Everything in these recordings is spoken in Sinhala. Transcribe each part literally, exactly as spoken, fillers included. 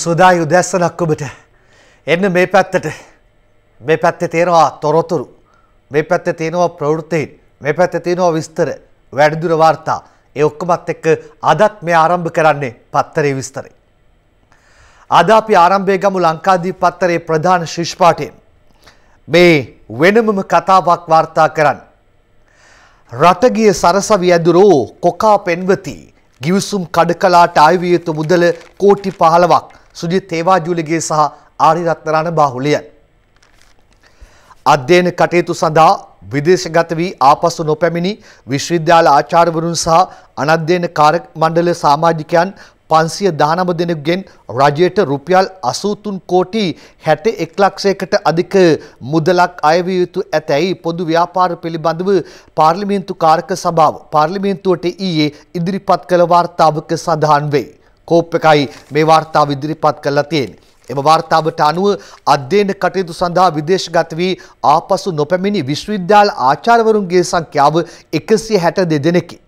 සෝදා යුදස්සනක් ඔබට එන්න මේ පැත්තට මේ පැත්තේ තියෙනවා තොරතුරු මේ පැත්තේ තියෙනවා ප්‍රවෘත්ති මේ පැත්තේ තියෙනවා විස්තර වැඩිදුර වාර්තා ඒ ඔක්කොමත් එක්ක අදත් මේ ආරම්භ කරන්නේ පත්තරේ විස්තරේ අද අපි ආරම්භයේ ගමු ලංකාදීප පත්තරේ ප්‍රධාන ශිෂ්‍ය පාඨයෙන් මේ වෙනමම කතාවක් වාර්තා කරන්න රටගිය සරසවි ඇදුරෝ කොකා පෙන්වති ගිවිසුම් කඩකලාට ආයවිය යුතු මුදල කෝටි පහළොවක් සුජිත් තේවාජුලගේ සහ ආරිරත්නරණ බාහුලියන් අධ්‍යයන කටයුතු සඳහා විදේශගත වී ආපසු නොපැමිණි විශ්වවිද්‍යාල ආචාර්යවරුන් සහ අනධ්‍යයන කාර්ය මණ්ඩල සමාජිකයන් පන්සිය දහනව දෙනෙකුගෙන් රජයට රුපියල් අසූ තුන් කෝටි හැට එක් ලක්ෂයකට අධික මුදලක් අයවිය යුතු ඇතැයි පොදු ව්‍යාපාර පිළිබඳව පාර්ලිමේන්තු කාර්ක සභාව පාර්ලිමේන්තුවට ඊයේ ඉදිරිපත් කළ වාර්තාවක සඳහන් වේ. කෝප් එකයි මේ වාර්තාව ඉදිරිපත් කළා තියෙන්නේ. එම වාර්තාවට අනුව අධ්‍යයන කටයුතු සඳහා විදේශගත වී ආපසු නොපැමිණි විශ්වවිද්‍යාල ආචාර්යවරුන්ගේ සංඛ්‍යාව එකසිය හැට දෙක දෙනෙකි.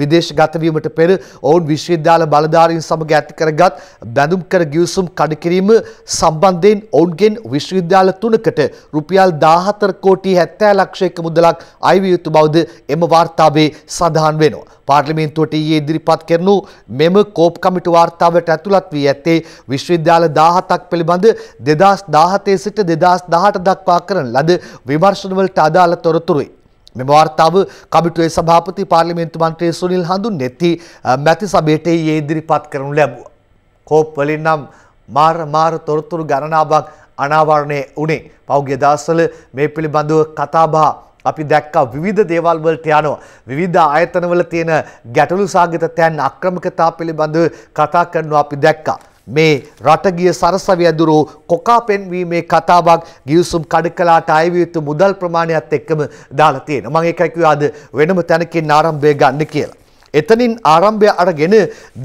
විදේශගත වීමට පෙර ඔවුන් විශ්වවිද්‍යාල බලධාරීන් සමග ඇති කරගත් බැඳුම් කර ගිවිසුම් කඩ කිරීම සම්බන්ධයෙන් ඔවුන්ගෙන් විශ්වවිද්‍යාල තුනකට රුපියල් දාහතර කෝටි හැත්තෑ ලක්ෂයක මුදලක් අයවිය යුතු බවද එම වාර්තාවේ සඳහන් වෙනවා. පාර්ලිමේන්තුවට ඊයේ ඉදිරිපත් කරනු මෙම කෝප් කමිටු වාර්තාවට ඇතුළත් වී ඇත්තේ විශ්වවිද්‍යාල දාහතක් පිළිබඳ දෙදාස් දහතේ සිට දෙදාස් දහඅට දක්වා කරන ලද විමර්ශනවලට අදාළ තොරතුරුයි. මෙම වාර්තාව කමිටුවේ සභාපති පාර්ලිමේන්තු මන්ත්‍රී සුනිල් හඳුන්නේති මැති සභයට ඊයේ ඉදිරිපත් කරනු ලැබුවා. කෝප් වලින් නම් මාර මාර තොරතුරු ගණනාවක් අනාවරණය වුණේ. පෞගේ දාස්වල මේ පිළිබඳව කතාබහ අපි දැක්කා විවිධ දේවල් වලට යනවා. විවිධ ආයතනවල තියෙන ගැටලු සාගත තැන් අක්‍රමිකතා පිළිබඳව කතා කරනවා අපි දැක්කා. මේ රටගිය සරසවි ඇදුරෝ කොකා පෙන්වීමේ කතාවක් ගිවිසුම් කඩකලාට අයවිය යුතු මුදල් ප්‍රමාණයත් එක්කම දාලා තියෙනවා. මම ඒකයි කිව්වා අද වෙනම තැනකින් ආරම්භය ගන්න කියලා. එතනින් ආරම්භය අරගෙන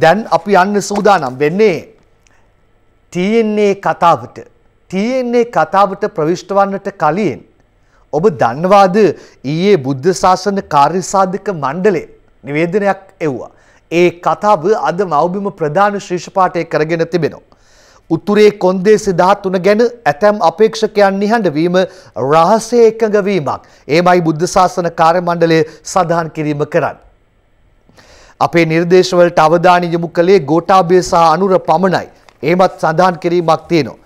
දැන් අපි යන්න සූදානම් වෙන්නේ ටී එන් ඒ කතාවට. ටී එන් ඒ කතාවට ප්‍රවිෂ්ඨ වන්නට කලින් ඔබ දන්නවාද ඊයේ බුද්ධ ශාසන කාර්යසාධක මණ්ඩලය නිවේදනයක් එව්වා. ඒ කතාව අද මව්බිම ප්‍රධාන ශිෂ්‍ය පාඨය කරගෙන තිබෙනවා. උතුරේ කොන්දේසි දහතුන ගැන ඇතැම් අපේක්ෂකයන් නිහඬ වීම රහසේ එකඟ වීමක්. එමයි බුද්ධ ශාසන කාර්ය මණ්ඩලය සදාන් කිරීම කරන්නේ. අපේ නිර්දේශවලට අවධානය යොමු කළේ ගෝඨාභය සහ අනුර පමණයි. එමත් සදාන් කිරීමක් තියෙනවා.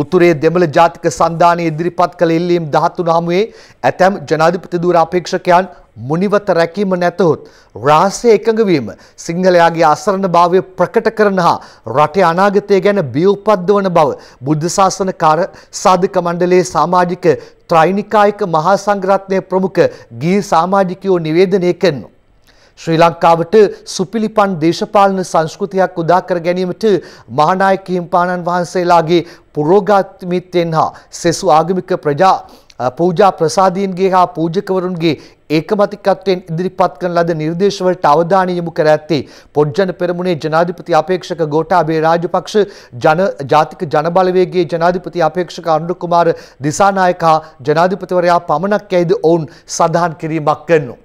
උතුරේ දෙමළ ජාතික සන්ධානයේ ඉදිරිපත් කළ ඉල්ලීම් දහතුන හමුවේ ඇතැම් ජනාධිපති ධුර අපේක්ෂකයන් මුනිවත රැකීම නැතහොත් රහසේ එකඟ වීම සිංහලයාගේ අසරණභාවය ප්‍රකට කරන හා රටේ අනාගතය ගැන බිය උපද්දවන බව බුද්ධ ශාසන කාර්ය සාධක මණ්ඩලයේ සමාජික ත්‍රයිනිකායක මහා සංඝරත්නයේ ප්‍රමුඛ ගිහි සමාජිකයෝ නිවේදනය කරනවා. ශ්‍රී ලංකාවට සුපිලිපන් දේශපාලන සංස්කෘතියක් උදා කර ගැනීමට මහානායක හිමිපාණන් වහන්සේලාගේ පුරෝගාමිත්වයෙන් හා සෙසු ආගමික ප්‍රජා පූජා ප්‍රසාදීන්ගේ හා පූජකවරුන්ගේ ඒකමතිකත්වයෙන් ඉදිරිපත් කරන ලද නිර්දේශවලට අවධානය යොමු කර ඇත්තේ පොඩ්ජන පෙරමුණේ ජනාධිපති අපේක්ෂක ගෝඨාභය රාජපක්ෂ ජන ජාතික ජනබලවේගයේ ජනාධිපති අපේක්ෂක අනුර කුමාර දිසානායක ජනාධිපතිවරයා පමණක් ඇයිද ඔවුන් සඳහන් කිරීමක් කරනවා.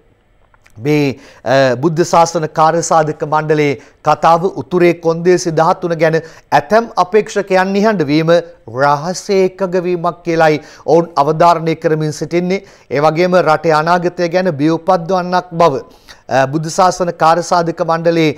මේ බුද්ධ ශාසන කාර්යසාධක මණ්ඩලයේ කතාව උතුරේ කොන්දේසි දහතුන ගැන ඇතැම් අපේක්ෂකයන් නිහඬ වීම රහසේ එකඟ වීමක් කියලයි ඔවුන් අවධාරණය කරමින් සිටින්නේ. ඒ වගේම රටේ අනාගතය ගැන බිය උපද්දවන්නක් බව බුද්ධ ශාසන කාර්යසාධක මණ්ඩලයේ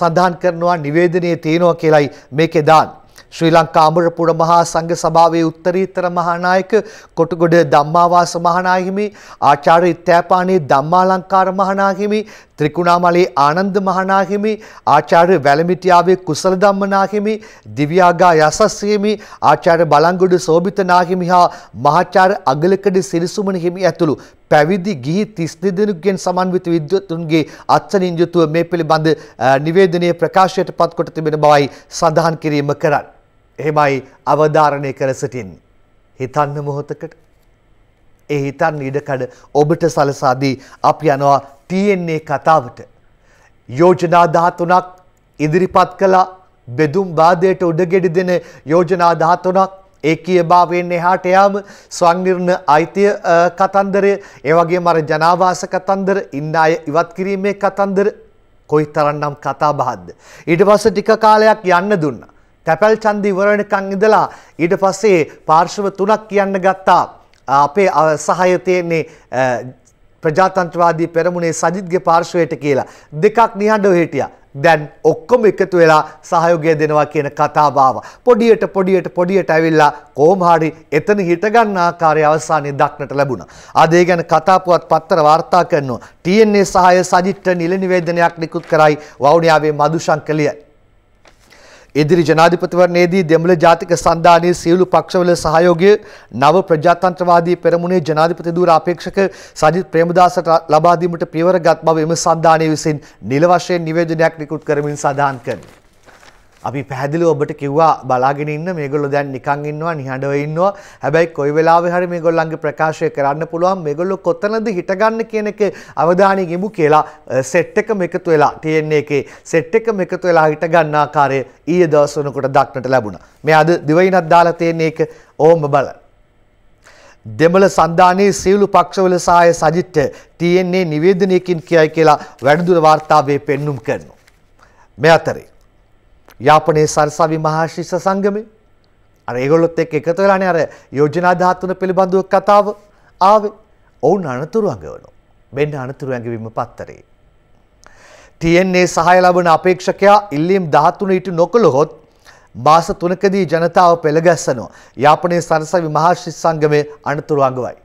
සඳහන් කරනවා නිවේදනයේ තියෙනවා කියලයි මේකේ දාන්නේ. ශ්‍රී ලංකා අමරපුර මහා සංඝ සභාවේ උත්තරීතර මහානායක කොටුගොඩ ධම්මාවාස මහානායක හිමි ආචාර්ය ඉත්තෑපානේ ධම්මාලංකාර මහානායක හිමි ත්‍රිකුණාමලේ ආනන්ද මහානායක හිමි ආචාර්ය වැලමිටියාවේ කුසල ධම්මනායක හිමි දිව්‍යාගා යසස්සී හිමි ආචාර්ය බලංගොඩ සෝබිත නායක හිමි හා මහාචාර්ය අගලකඩ සිරිසුමන හිමි ඇතුළු පැවිදි ගිහි තිස් දෙදෙනෙකුගෙන් දෙනෙකුගෙන් සමන්විත විද්වතුන්ගේ අත්සනින් යුතුව මේ පිළිබඳ නිවේදනය ප්‍රකාශයට පත්කොට තිබෙන බවයි සඳහන් කිරීම කරන්නේ. එහෙමයි අවධාරණය කර සිටින්නේ. හිතන්න මොහොතකට ඒ හිතන්න ඉඩකඩ ඔබට සලසාදී අපි යනවා ටී එන් ඒ කතාවට. යෝජනා දහතුනක් ඉදිරිපත් කළා. බෙදුම් වාදයට උඩගෙඩි දෙන යෝජනා දහතුනක් ඒකීයභාවයෙන් එහාට යාම ස්වයංනිර්ණ අයිතිය කතන්දරය ඒ වගේම අර ජනාවාස කතන්දර ඉන්න අය ඉවත් කිරීමේ කතන්දර කොයිතරම්නම් කතා බහක්ද. ඊට පස්සේ ටික කාලයක් යන්න දුන්නා. තැපල් ඡන්ද ඉවරණකන් ඉඳලා ඊට පස්සේ පාර්ශව තුනක් කියන්න ගත්තා අපේ සහාය තියෙන්නේ ප්‍රජාතන්ත්‍රවාදී පෙරමුණේ සජිත්ගේ පාර්ශවයට කියලා දෙකක් නිහඬව හිටියා. දැන් ඔක්කොම එකතු වෙලා සහයෝගය දෙනවා කියන කතාව ආවා. පොඩියට පොඩියට පොඩියට ඇවිල්ලා කොහොම හරි එතන හිට ගන්න ආකාරය අවසානයේ දක්නට ලැබුණා. ආද ඒ ගැන කතාපුවත් පත්තර වාර්තා කරනවා. ටී එන් ඒ සහාය සජිත්ට නිල නිවේදනයක් නිකුත් කරයි වවුනියාවේ මදුශංකලිය. ඉදිරි ජනාධිපතිවරණයේදී දෙමළ ජාතික සන්ධානයේ සියලු පක්ෂවල සහයෝගය නව ප්‍රජාතන්ත්‍රවාදී පෙරමුණේ ජනාධිපති ධූර අපේක්ෂක සජිත් ප්‍රේමදාසට ලබා දීමට පියවර ගත් බව එම සන්ධානය විසින් නිල වශයෙන් නිවේදනයක් නිකුත් කරමින් සඳහන් කරනවා. අපි පැහැදිලිව ඔබට කිව්වා බලාගෙන ඉන්න මේගොල්ලෝ දැන් නිකන් ඉන්නවා නිහඬව ඉන්නවා. හැබැයි කොයි වෙලාවෙ හරි මේගොල්ලන්ගේ ප්‍රකාශය කරන්න පුළුවන් මේගොල්ලෝ කොතනද හිටගන්න කියන එක අවධානය යොමු කියලා සෙට් එකම එකතු වෙලා ටී එන් ඒ එකේ සෙට් එකම එකතු වෙලා හිටගන්න ආකාරය ඊයේ දවස් වෙනකොට දක්නට ලැබුණා. මේ අද දිවයිනක් දාලා තියෙන එක ඕම බලන්න. දෙමළ සන්ධානයේ සියලු පක්ෂවල සහාය සජිත්ට ටී එන් ඒ නිවේදනයකින් කියයි කියලා වැඩිදුර වාර්තාවේ පෙන්눔 කරනවා. මේ අතරේ යාපනයේ සරසවි මහා ශිෂ්‍ය සංගමේ අර ඒගොල්ලොත් එක්ක එකතු වෙලානේ අර යෝජනා දහතුන පිළිබඳව කතාව ආවේ. ඔවුන් අනතුරු අඟවනවා. මෙන්න අනතුරු අඟවීම පත්තරේ. ටී එන් ඒ සහාය ලබන අපේක්ෂකයා ඉල්ලීම් දහතුන ඊට නොකළොත් මාස තුනකදී ජනතාව පෙළගැස්සනවා. යාපනයේ සරසවි මහා ශිෂ්‍ය සංගමේ අනතුරු අඟවයි.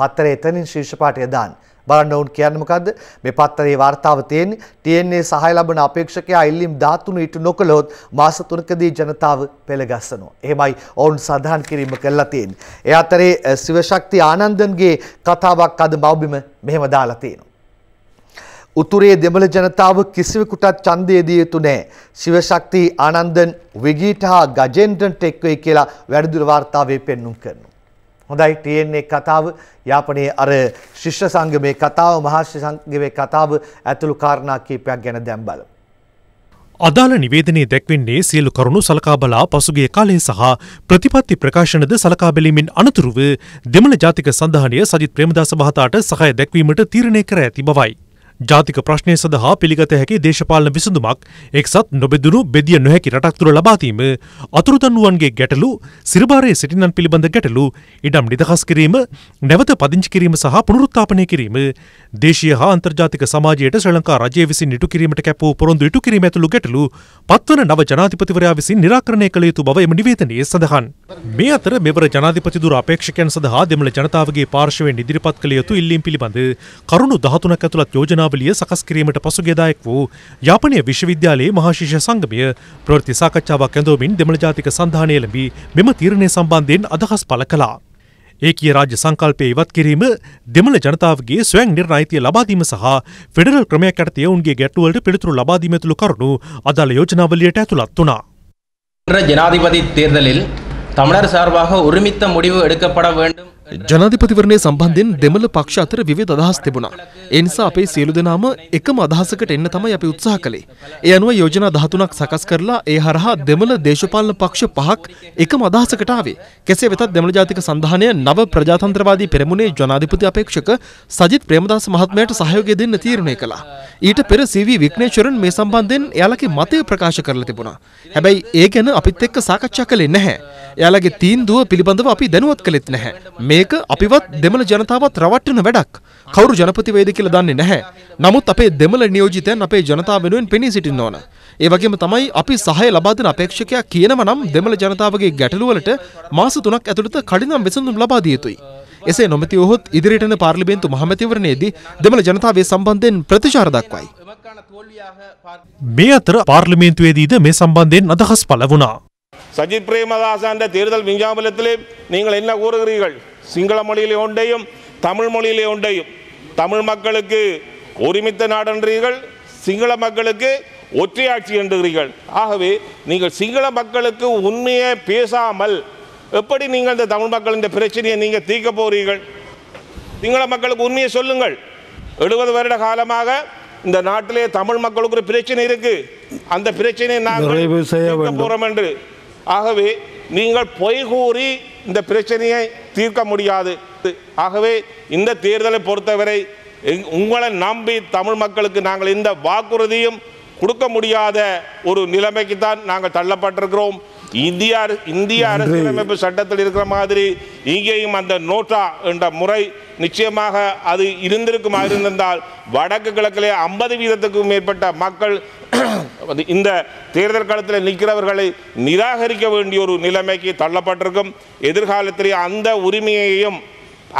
පත්තරේ එතනින් ශීර්ෂ පාඨය දාන්න. බලන්න ඕන කියන්නේ මොකද්ද මේ පත්තරේ වාර්තාව තියෙන්නේ ටී එන් ඒ සහාය ලබන අපේක්ෂකයා ඉල්ලීම් දාතුන ඊට නොකළොත් මාස තුනකදී ජනතාව පෙළගස්සනවා. එහෙමයි ඔවුන් සඳහන් කිරීම කළා තියෙන්නේ. ඒ අතරේ ශිව ශක්ති ආනන්දන්ගේ කතාවක් අද මව්බිම මෙහෙම දාලා තියෙනවා. උතුරේ දෙමළ ජනතාව කිසිවෙකුටත් ඡන්දය දිය යුතු නැහැ. ශිව ශක්ති ආනන්දන් විගීට හා ගජෙන්ද්‍රන්ට එක්වයි කියලා වැඩිදුර වාර්තාවේ පෙන්눔 කරනවා. හොඳයි ටී එන් ඒ කතාව යාපනයේ අර ශිෂ්‍ය සංගමේ කතාව මහා ශිෂ්‍ය සංගමේ කතාව ඇතුළු කාරණා කීපයක් ගැන දැන් බලමු. අදාළ නිවේදනයේ දැක්වෙන්නේ සියලු කරුණු සලකා බලා පසුගිය කාලයේ සහ ප්‍රතිපත්ති ප්‍රකාශනද සලකා බැලීමෙන් අනතුරුව දෙමළ ජාතික සන්ධානය සජිත් ප්‍රේමදාස මහතාට සහාය දැක්වීමට තීරණය කර ඇති බවයි. ජාතික ප්‍රශ්නය සඳහා පිළිගත හැකි දේශපාලන විසඳුමක් එක්සත් නොබෙදුණු බෙදිය නොහැකි රටක් තුර ලබා දීම අතුරුදන්වුවන්ගේ ගැටලු සිරභාරයේ සිටින්නන් පිළිබඳ ගැටලු ඉඩම් නිදහස් කිරීම නැවත පදිංචි කිරීම සහ පුනරුත්ථාපනය කිරීම දේශීය හා අන්තර්ජාතික සමාජයට ශ්‍රී ලංකා රජය විසින් ඉටු කිරීමට කැපවූ පොරොන්දු ඉටු කිරීම ඇතුළු ගැටලු පත්වන නව ජනාධිපතිවරයා විසින් නිරාකරණය කළ යුතු බව එම නිවේදනයේ සඳහන්. මේ අතර මෙවර ජනාධිපති ධුර අපේක්ෂකයන් සඳහා දෙමළ ජනතාවගේ පාර්ශවයෙන් ඉදිරිපත් කළ යුතු ඉල්ලීම් පිළිබඳ කරුණු දහතුනක් ඇතුළත් යෝජනා වලිය සකස් කිරීමට පසුගියදායෙක් වූ යාපනීය විශ්වවිද්‍යාලයේ මහා ශිෂ්‍ය සංගමය ප්‍රවෘත්ති සාකච්ඡාවක් ඇඳවමින් දෙමළ ජාතික සන්ධානය එළඹී මෙම තීරණය සම්බන්ධයෙන් අදහස් පළ කළා. ඒකීය රාජ්‍ය සංකල්පය ඉවත් කිරීම දෙමළ ජනතාවගේ ස්වයං නිර්ණයිතිය ලබා දීම සහ ෆෙඩරල් ක්‍රමයක් යටතේ ඔවුන්ගේ ගැටුවලට පිළිතුරු ලබා දීම ඇතුළු කරුණු අදාළ යෝජනා වලියට ඇතුළත් වුණා. ජනාධිපති තේරදලින් தமிழர் சார்பாக ஒருமித்த முடிவு எடுக்கப்பட வேண்டும். ජනාධිපතිවරණය සම්බන්ධයෙන් දෙමළ පක්ෂ අතර විවිධ අදහස් තිබුණා. ඒ නිසා අපේ සියලු දෙනාම එකම අදහසකට එන්න තමයි අපි උත්සාහ කළේ. ඒ අනුව යෝජනා දහතුනක් සකස් කරලා ඒ හරහා දෙමළ දේශපාලන පක්ෂ පහක් එකම අදහසකට ආවේ. කෙසේ වෙතත් දෙමළ ජාතික සන්ධානය නව ප්‍රජාතන්ත්‍රවාදී පෙරමුණේ ජනාධිපති අපේක්ෂක සජිත් ප්‍රේමදාස මහත්මයාට සහයෝගය දෙන්න තීරණය කළා. ඊට පෙර සී වී විග්නේශ්වරන් මේ සම්බන්ධයෙන් එයාලගේ මතය ප්‍රකාශ කරලා තිබුණා. හැබැයි ඒ ගැන අපිත් එක්ක සාකච්ඡා කළේ නැහැ. එයාලගේ තීන්දුව පිළිබඳව අපි දැනුවත් කළෙත් නැහැ. මේක අපිවත් දෙමළ ජනතාවත් රවට්ටන වැඩක්. කවුරු ජනපති වේද කියලා දන්නේ නැහැ. නමුත් අපේ දෙමළ නියෝජිතයන් අපේ ජනතාව වෙනුවෙන් පෙනී සිටින්න ඕන. ඒ වගේම තමයි අපි සහාය ලබා දෙන අපේක්ෂකයා කියනවා නම් දෙමළ ජනතාවගේ ගැටලු වලට මාස තුනක් ඇතුළත කඩිනම් විසඳුම් ලබා දිය යුතුයි. එසේ නොමැති වුවහොත් ඉදිරියට යන පාර්ලිමේන්තු මහමැතිවරණයේදී දෙමළ ජනතාවේ සම්බන්ධයෙන් ප්‍රතිචාර දක්වයි. මේ අතර පාර්ලිමේන්තුවේදීද මේ සම්බන්ධයෙන් අදහස් පළ වුණා. සජිත් ප්‍රේමදාසන්ගේ තීරදල් විඥාපනයේ நீங்கள் என்ன கூறுகிறீர்கள்? සිංහල மொழியிலே ஒன்றையும் தமிழ் மொழியிலே ஒன்றையும் தமிழ் மக்களுக்கு ஒருமித்த நாடென்றீர்கள், சிங்கள மக்களுக்கு ஒற்றையாட்சி என்றீர்கள். ஆகவே நீங்கள் சிங்கள மக்களுக்கு உண்மையை பேசாமல் எப்படி நீங்கள் இந்த தமிழ் மக்களின் பிரச்சனையை நீங்கள் தீர்க்க போகிறீர்கள்? சிங்கள மக்களுக்கு உண்மையை சொல்லுங்கள். எழுபது வருட காலமாக இந்த நாட்டிலே தமிழ் மக்களுக்கு ஒரு பிரச்சனை இருக்கு. அந்த பிரச்சனையை நாங்கள் செய்ய போறோம் என்று. ஆகவே நீங்கள் பொய் கூறி இந்த பிரச்சனையை தீர்க்க முடியாது. ஆகவே இந்த தேர்தலை பொறுத்தவரை உங்களை நம்பி தமிழ் மக்களுக்கு நாங்கள் இந்த வாக்குறுதியும் கொடுக்க முடியாத ஒரு நிலைமைக்கு தான் நாங்கள் தள்ளப்பட்டிருக்கிறோம். India, India அரசியலமைப்பு சட்டத்தில் இருக்கிற மாதிரி இங்கேயும் அந்த நோட்டா என்ற முறை நிச்சயமாக அது இருந்திருக்குமா இருந்தால் வடக்கு கிழக்கிலே ஐம்பது வீதத்துக்கும் மேற்பட்ட மக்கள் இந்த தேர்தல் காலத்தில் நிற்கிறவர்களை நிராகரிக்க வேண்டிய ஒரு நிலைமைக்கு தள்ளப்பட்டிருக்கும். எதிர்காலத்திலே அந்த உரிமையையும்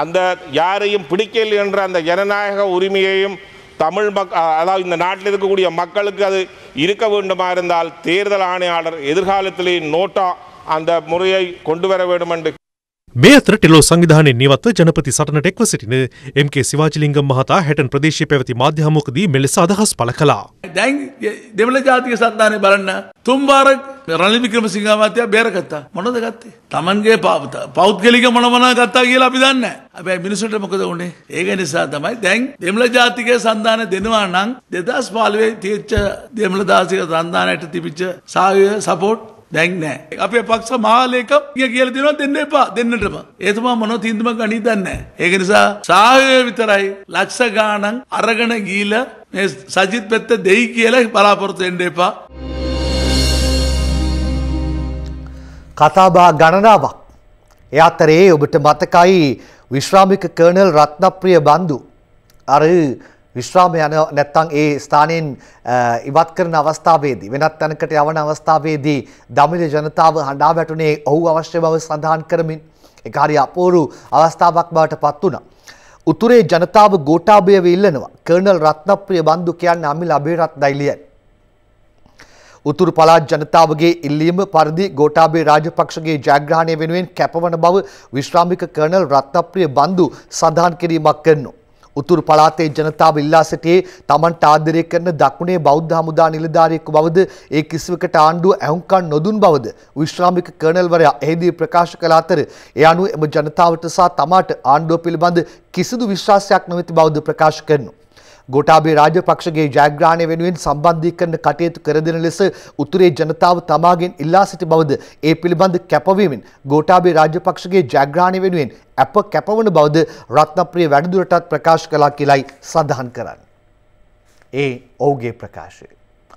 அந்த யாரையும் பிடிக்கல என்ற அந்த ஜனநாயக உரிமையையும் தமிழ் மக் அதாவது இந்த நாட்டில் இருக்கக்கூடிய மக்களுக்கு அது இருக்க வேண்டுமா இருந்தால் தேர்தல் ஆணையாளர் எதிர்காலத்திலே நோட்டா அந்த முறையை கொண்டு வர வேண்டும் என்று Meatra Tilo Sangidhani Nivata, Janapati Satana Equity, M K Sivajilingam Mahata, Hatton Pradesh Pavati Madhyamukdi, Melissa Dahas Palakala. Thank Develajati Satana Barana, Tumbarak, Ranibikam Singamata, Berakata, Monodagati, Tamange Pavata, Pout Geliga Monamanagata Gilapidana, Abbe Minister Makadoni, Egan is Satama, thank Demlajati Sandana, Denuanang, the Das Palve teacher, Demladasi Sandana at the picture, Savia support. Dangna. Apya paksa maha lekap ye kiyala dino denne pa denne deba. Ethuma mano thinduma gani danne. Egenisa saave vitarai laksa ganang aragana gila sajid petta dei kiyala parapor denne pa. Katha ba gananawa. Yathare obita matakai Vishramika Colonel Ratnapriya Bandhu. Aru Vishram yana netang e stanin ibat karna avastha vedi venat tanakat yavan avastha vedi damile janatawa handa batune ohu awashya bawa sandhan karamin e karya aporu avasthawak bawata pattuna uture janatawa gotabeya illanawa Colonel Ratnapriya Bandhu kiyanne Amil Abirath Dailiyan උතුරු පළාත් ජනතාවගේ ඉල්ලීම පරිදි ගෝඨාභය රාජපක්ෂගේ ජයග්‍රහණය වෙනුවෙන් කැපවන බව විශ්‍රාමික කර්නල් රත්නප්‍රිය බන්දු සඳහන් කිරීමක් කරනවා උතුරු පළාතේ ජනතාව ඉල්ලා සිටියේ තමන්ට ආදරය කරන දකුණේ බෞද්ධ හමුදා නිලධාරියෙකු බවද ඒ කිසිවකට ආණ්ඩුව ඇහුම්කන් නොදුන් බවද විශ්‍රාමික කර්නල්වරයා එහිදී ප්‍රකාශ කළ අතර ඒ අනුව එම ජනතාවට සහ තමාට ආණ්ඩුව පිළිබඳ කිසිදු විශ්වාසයක් නොමැති බවද ප්‍රකාශ කරනවා ගෝඨාභය රාජපක්ෂගේ ජයග්‍රහණය වෙනුවෙන් සම්බන්ධීකරණ කටයුතු කර දෙන ලෙස උතුරේ ජනතාව තමාගෙන් ඉල්ලා සිටි බවද ඒ පිළිබඳ කැපවීමෙන් ගෝඨාභය රාජපක්ෂගේ ජයග්‍රහණය වෙනුවෙන් අප කැපවන බවද රත්නප්‍රිය වැඩිදුරටත් ප්‍රකාශ කළා කියලායි සඳහන් කරන්නේ. ඒ ඔහුගේ ප්‍රකාශය.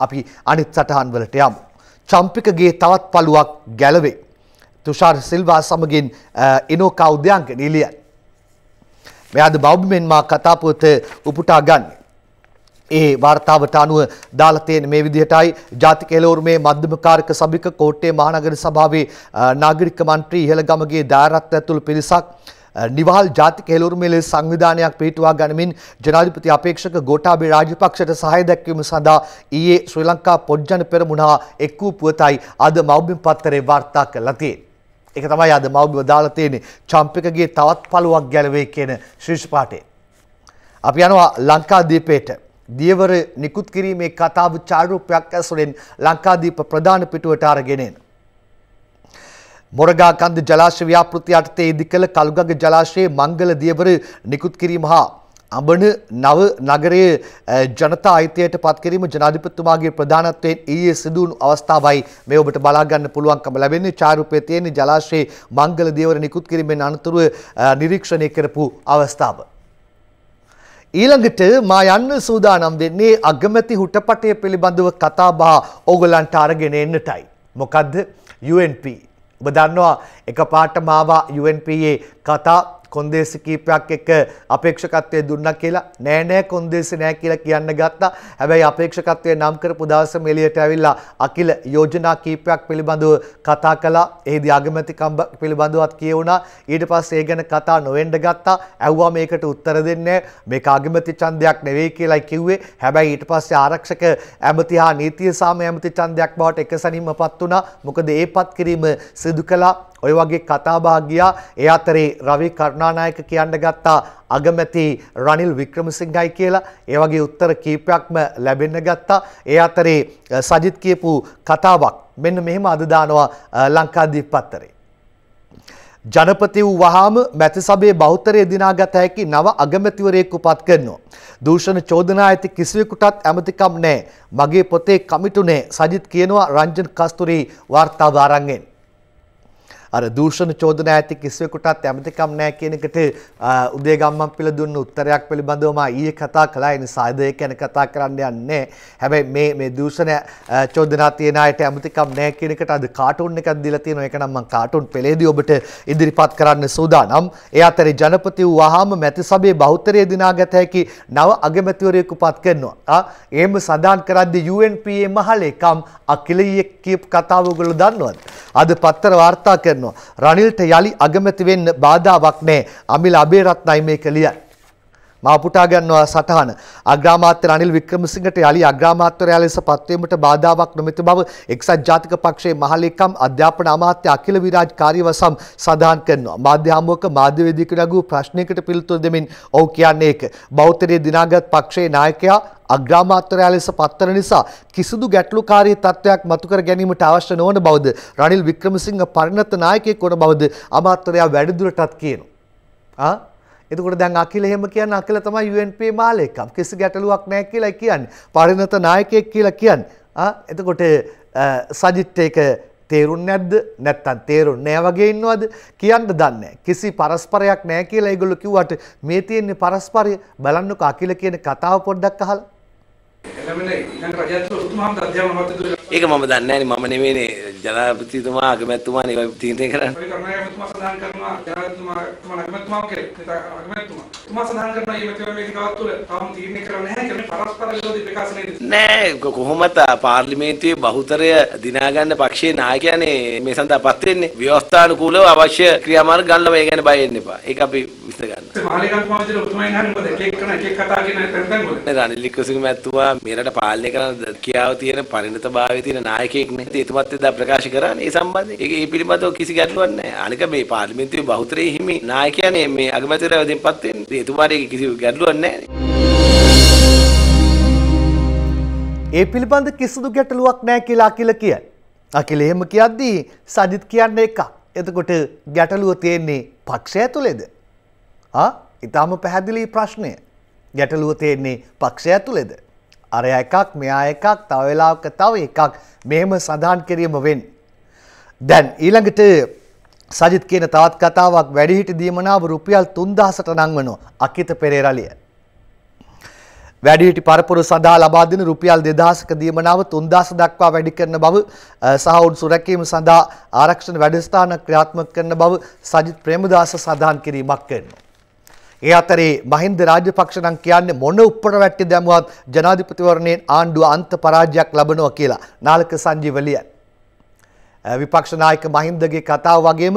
අපි අනිත් සටහන් වලට යමු. චම්පිකගේ තවත් පළුවක් ගැලවේ. තුෂාර් සිල්වා සමගින් ඉනෝකා උද්‍යංග නිලියන්. මෙයාද බෞද්ධයෙන්මා කතාපොත උපුටා ගන්නේ. ඒ වාර්තාවට අනුව දාලා තියෙන මේ විදිහටයි ජාතික එළවලුමේ මධ්‍යම කාර්ක සභික කෝට්ටේ මහනගර සභාවේ නාගරික මන්ත්‍රී ඉහළගමගේ දායකත්වය ඇතුළු පිරිසක් නිවාල් ජාතික එළවලුමේ සංවිධානයක් පිහිටුවා ගනිමින් ජනාධිපති අපේක්ෂක ගෝඨාභය රාජපක්ෂට සහාය දැක්වීම සඳහා ඊයේ ශ්‍රී ලංකා පොත්ජන පෙරමුණා එක් වූ පුවතයි අද මව්බිම් පත්තරේ වාර්තා කළා තියෙන්නේ. ඒක තමයි අද මව්බිම දාලා තියෙන්නේ චම්පිකගේ තවත් පළුවක් ගැලවේ කියන ශීර්ෂ පාඨය. අපි යනවා ලංකාදීපයට. දියවර නිකුත් කිරීමේ කතාව චාරුපයක් ඇසුරෙන් ලංකාදීප ප්‍රධාන පිටුවට අරගෙන එන. මොරගා කන්ද ජලාශය ව්‍යාපෘති යටතේ ඉදිකළ කළුගඟ ජලාශයේ මංගල දියවර නිකුත් කිරීම හා අඹන නව නගරයේ ජනතා අයිතියට පත් කිරීම ජනාධිපතිතුමාගේ ප්‍රධානත්වයෙන් ඊයේ සිදු වුණු අවස්ථාවයි මේ ඔබට බලා ගන්න පුළුවන්කම ලැබෙන්නේ. චාරුපයේ තියෙන ජලාශයේ මංගල දියවර නිකුත් කිරීමෙන් අනතුරුව නිරීක්ෂණය කරපු අවස්ථාව. ඊළඟට මා යන්න සූදානම් වෙන්නේ අගමැති හුටපටය පිළිබඳව කතාබහ ඕගලන්ට අරගෙන එන්නටයි. මොකද්ද U N P? ඔබ දන්නවා එකපාරට මාවා U N P යේ කතා කොන්දේසි කීපයක් එක්ක අපේක්ෂකත්වයේ දුන්නා කියලා. නෑ නෑ කොන්දේසි නෑ කියලා කියන්න ගත්තා. හැබැයි අපේක්ෂකත්වයේ නම් කරපු දවසම එළියට ඇවිල්ලා අකිල යෝජනා කීපයක් පිළිබඳව කතා කළා. එහිදී අගමැතිකම් පිළිබඳවත් කියුණා. ඊට පස්සේ ඒ ගැන කතා නොවෙන්න ගත්තා. ඇහුවා මේකට උත්තර දෙන්නේ මේක අගමැති ඡන්දයක් නෙවෙයි කියලායි කිව්වේ. හැබැයි ඊට පස්සේ ආරක්ෂක ඇමති හා නීතිය සාම ඇමති ඡන්දයක් බවට එකසැනින්මපත් වුණා. මොකද ඒපත් කිරීම සිදු කළා. ඔය වගේ කතාබහ ගියා. ඒ අතරේ රවි කරුණානායක කියන්න ගත්තා අගමැති රනිල් වික්‍රමසිංහයි කියලා. ඒ වගේ උත්තර කීපයක්ම ලැබෙන්න ගත්තා. ඒ අතරේ සජිත් කියපු කතාවක් මෙන්න මෙහෙම අද දානවා ලංකාදීප පත්තරේ. ජනපති වූ වහාම මැතිසබේ බහුතරය දිනාගත හැකි නව අගමැතිවරයෙකු පත් කරනවා. දූෂණ චෝදනා ඇති කිසිවෙකුටත් ඇමතිකම් නැහැ. මගේ පොතේ කමිටු නැහැ. සජිත් කියනවා රංජන් කස්තුරි වාර්තාව ආරංගෙන්. අර දූෂණ චෝදනා ඇති කිසිවෙකුටත් යමති කම් නැහැ කියන එකට උදේගම්මන් පිළ දුන්න උත්තරයක් පිළිබඳව මා ඊයේ කතා කළා. ඒ නිසා අද ඒක ගැන කතා කරන්න යන්නේ නැහැ. හැබැයි මේ මේ දූෂණ චෝදනා තියෙන අයට යමති කම් නැහැ කියන එකට අද කාටුන් එකක් දීලා තියෙනවා. ඒක නම් මම කාටුන් පෙළේදී ඔබට ඉදිරිපත් කරන්න සූදානම්. ඒ අතරේ ජනපති වූවාම මැතිසබේ බහුතරය දිනාගත හැකි නව අගමැතිවරයෙකු පත් කරනවා. එහෙම සඳහන් කරද්දී U N P A මහලේ කම් අකිලියෙක් කියප කතාව ඔයගොල්ලෝ දන්නවද? අද පත්තර වාර්තා කරනවා. රනිල්ට යලි අගමැති වෙන්න බාධාවක් නැහැ. අමිල අබේරත්නයි මේක ලියන්නේ. මා පුටා ගන්නවා සටහන. අග්‍රාමාත්‍ය රනිල් වික්‍රමසිංහට යලි අග්‍රාමාත්‍යවරයා ලෙස පත්වීමට බාධාවක් නොමැති බව එක්සත් ජාතික පක්ෂයේ මහලේකම් අධ්‍යාපන අමාත්‍ය අකිල විරාජ් කාර්යවසම් සඳහන් කරනවා. මාධ්‍ය හමුවක මාධ්‍ය වේදිකෙකු නගූ ප්‍රශ්නයකට පිළිතුරු දෙමින් ඔව් කියන්නේ ඒක. බෞද්ධයේ දිනාගත් පක්ෂයේ නායකයා අග්‍රාමාත්‍යවරයා ලෙස පත්වන නිසා කිසිදු ගැටලුකාරී තත්ත්වයක් මතු කර ගැනීමට අවශ්‍ය නොවන බවද රනිල් වික්‍රමසිංහ පරිණත නායකයෙක් වන බවද අමාත්‍යවරයා වැඩිදුරටත් කියනවා. ආ එතකොට දැන් අකිල එහෙම කියන අකිල තමයි U N P A මාලේකම්. කිසි ගැටලුවක් නැහැ කියලා කියන්නේ. පරිණත නායකයෙක් කියලා කියන්නේ. ආ එතකොට සජිත් ඒක තේරුන්නේ නැද්ද? නැත්තම් තේරුන්නේ නැහැ වගේ ඉන්නවද? කියන්න දන්නේ කිසි පරස්පරයක් නැහැ කියලා ඒගොල්ලෝ කිව්වට මේ තියෙන්නේ පරස්පරය. බලන්නකො අකිල කියන කතාව පොඩ්ඩක් අහලා. ඒක මම දන්නේ නැහැ නේ. මම නෙමෙයිනේ ජනාධිපතිතුමා අගමැතිතුමානේ ඒක තීරණය කරන්නේ. අගමැතිතුමා සඳහන් කරනවා ජනාධිපතිතුමා තමයි අගමැතිතුමා කියලා. අගමැතිතුමා. තුමා සඳහන් කරනවා මේ මෙතිවරණයකවත් තුල තාම තීරණය කරන්නේ නැහැ කියන්නේ පරස්පර විරෝධී ප්‍රකාශනයේදී. නෑ කොහොමද පාර්ලිමේන්තුවේ බහුතරය දිනා ගන්න පක්ෂයේ නායකයානේ මේ සඳහා පත් වෙන්නේ. ව්‍යවස්ථානුකූලව අවශ්‍ය ක්‍රියාමාර්ග ගන්නවා. ඒ ගැන බය වෙන්න එපා. ඒක අපි විශ්ල ගන්නවා. මාලිකම් කොහොමද උතුමයි නහන්නේ මොකද? ක්ලික් කරන එක එක කතා කියන තැනට මොකද? නේද අනිල් වික්‍රමසිංහ මැතිතුමා මේකට පාලනය කරන කියාව තියෙන පරිණතභාවයේ තියෙන නායකයෙක් නේද? ඒතුමත් එදා ප්‍රකාශ කරානේ ඒ සම්බන්ධයෙන්. ඒක ඒ පිළිබඳව කිසි ගැටලුවක් නැහැ. අනික මේ පාර්ලිමේන්තුවේ බහුතරයේ හිමි නායකයානේ මේ අගමැතිවරයා වෙදින් පත් වෙන්නේ. ඒතුමාට කිසි ගැටලුවක් නැහැ. ඒ පිළිබඳ කිසිදු ගැටලුවක් නැහැ කියලා අකිල කියයි. අකිල එහෙම කියද්දී සජිත් කියන්නේ එකක්. එතකොට ගැටලුව තියෙන්නේ පක්ෂය තුලද? ආ ඊටාම පැහැදිලි ප්‍රශ්නය. ගැටලුව තියෙන්නේ පක්ෂය තුලද? අර එකක් මෙයා එකක් තව වෙලාවක තව එකක් මෙහෙම සඳහන් කිරීම වෙන්නේ. දැන් ඊළඟට සජිත් කියන තවත් කතාවක් වැඩිහිටි දීමනාව රුපියල් තුන් දහසට නංවනවා අකිත පෙරේරා ලිය. වැඩිහිටි පරපුර සඳහා ලබා දෙන රුපියල් දෙදහසක දීමනාව තුන් දහස දක්වා වැඩි කරන බව සහ උන් සුරැකීම සඳහා ආරක්ෂණ වැඩසටහන ක්‍රියාත්මක කරන බව සජිත් ප්‍රේමදාස සඳහන් කිරීමක් කරනවා. ඒ අතරේ මහින්ද රාජපක්ෂ නම් කියන්නේ මොන උඩට වැටි දැමුවත් ජනාධිපතිවරණයෙන් ආණ්ඩුව අන්ත පරාජයක් ලබනවා කියලා නාලක සංජීව ලියන. විපක්ෂ නායක මහින්දගේ කතාව වගේම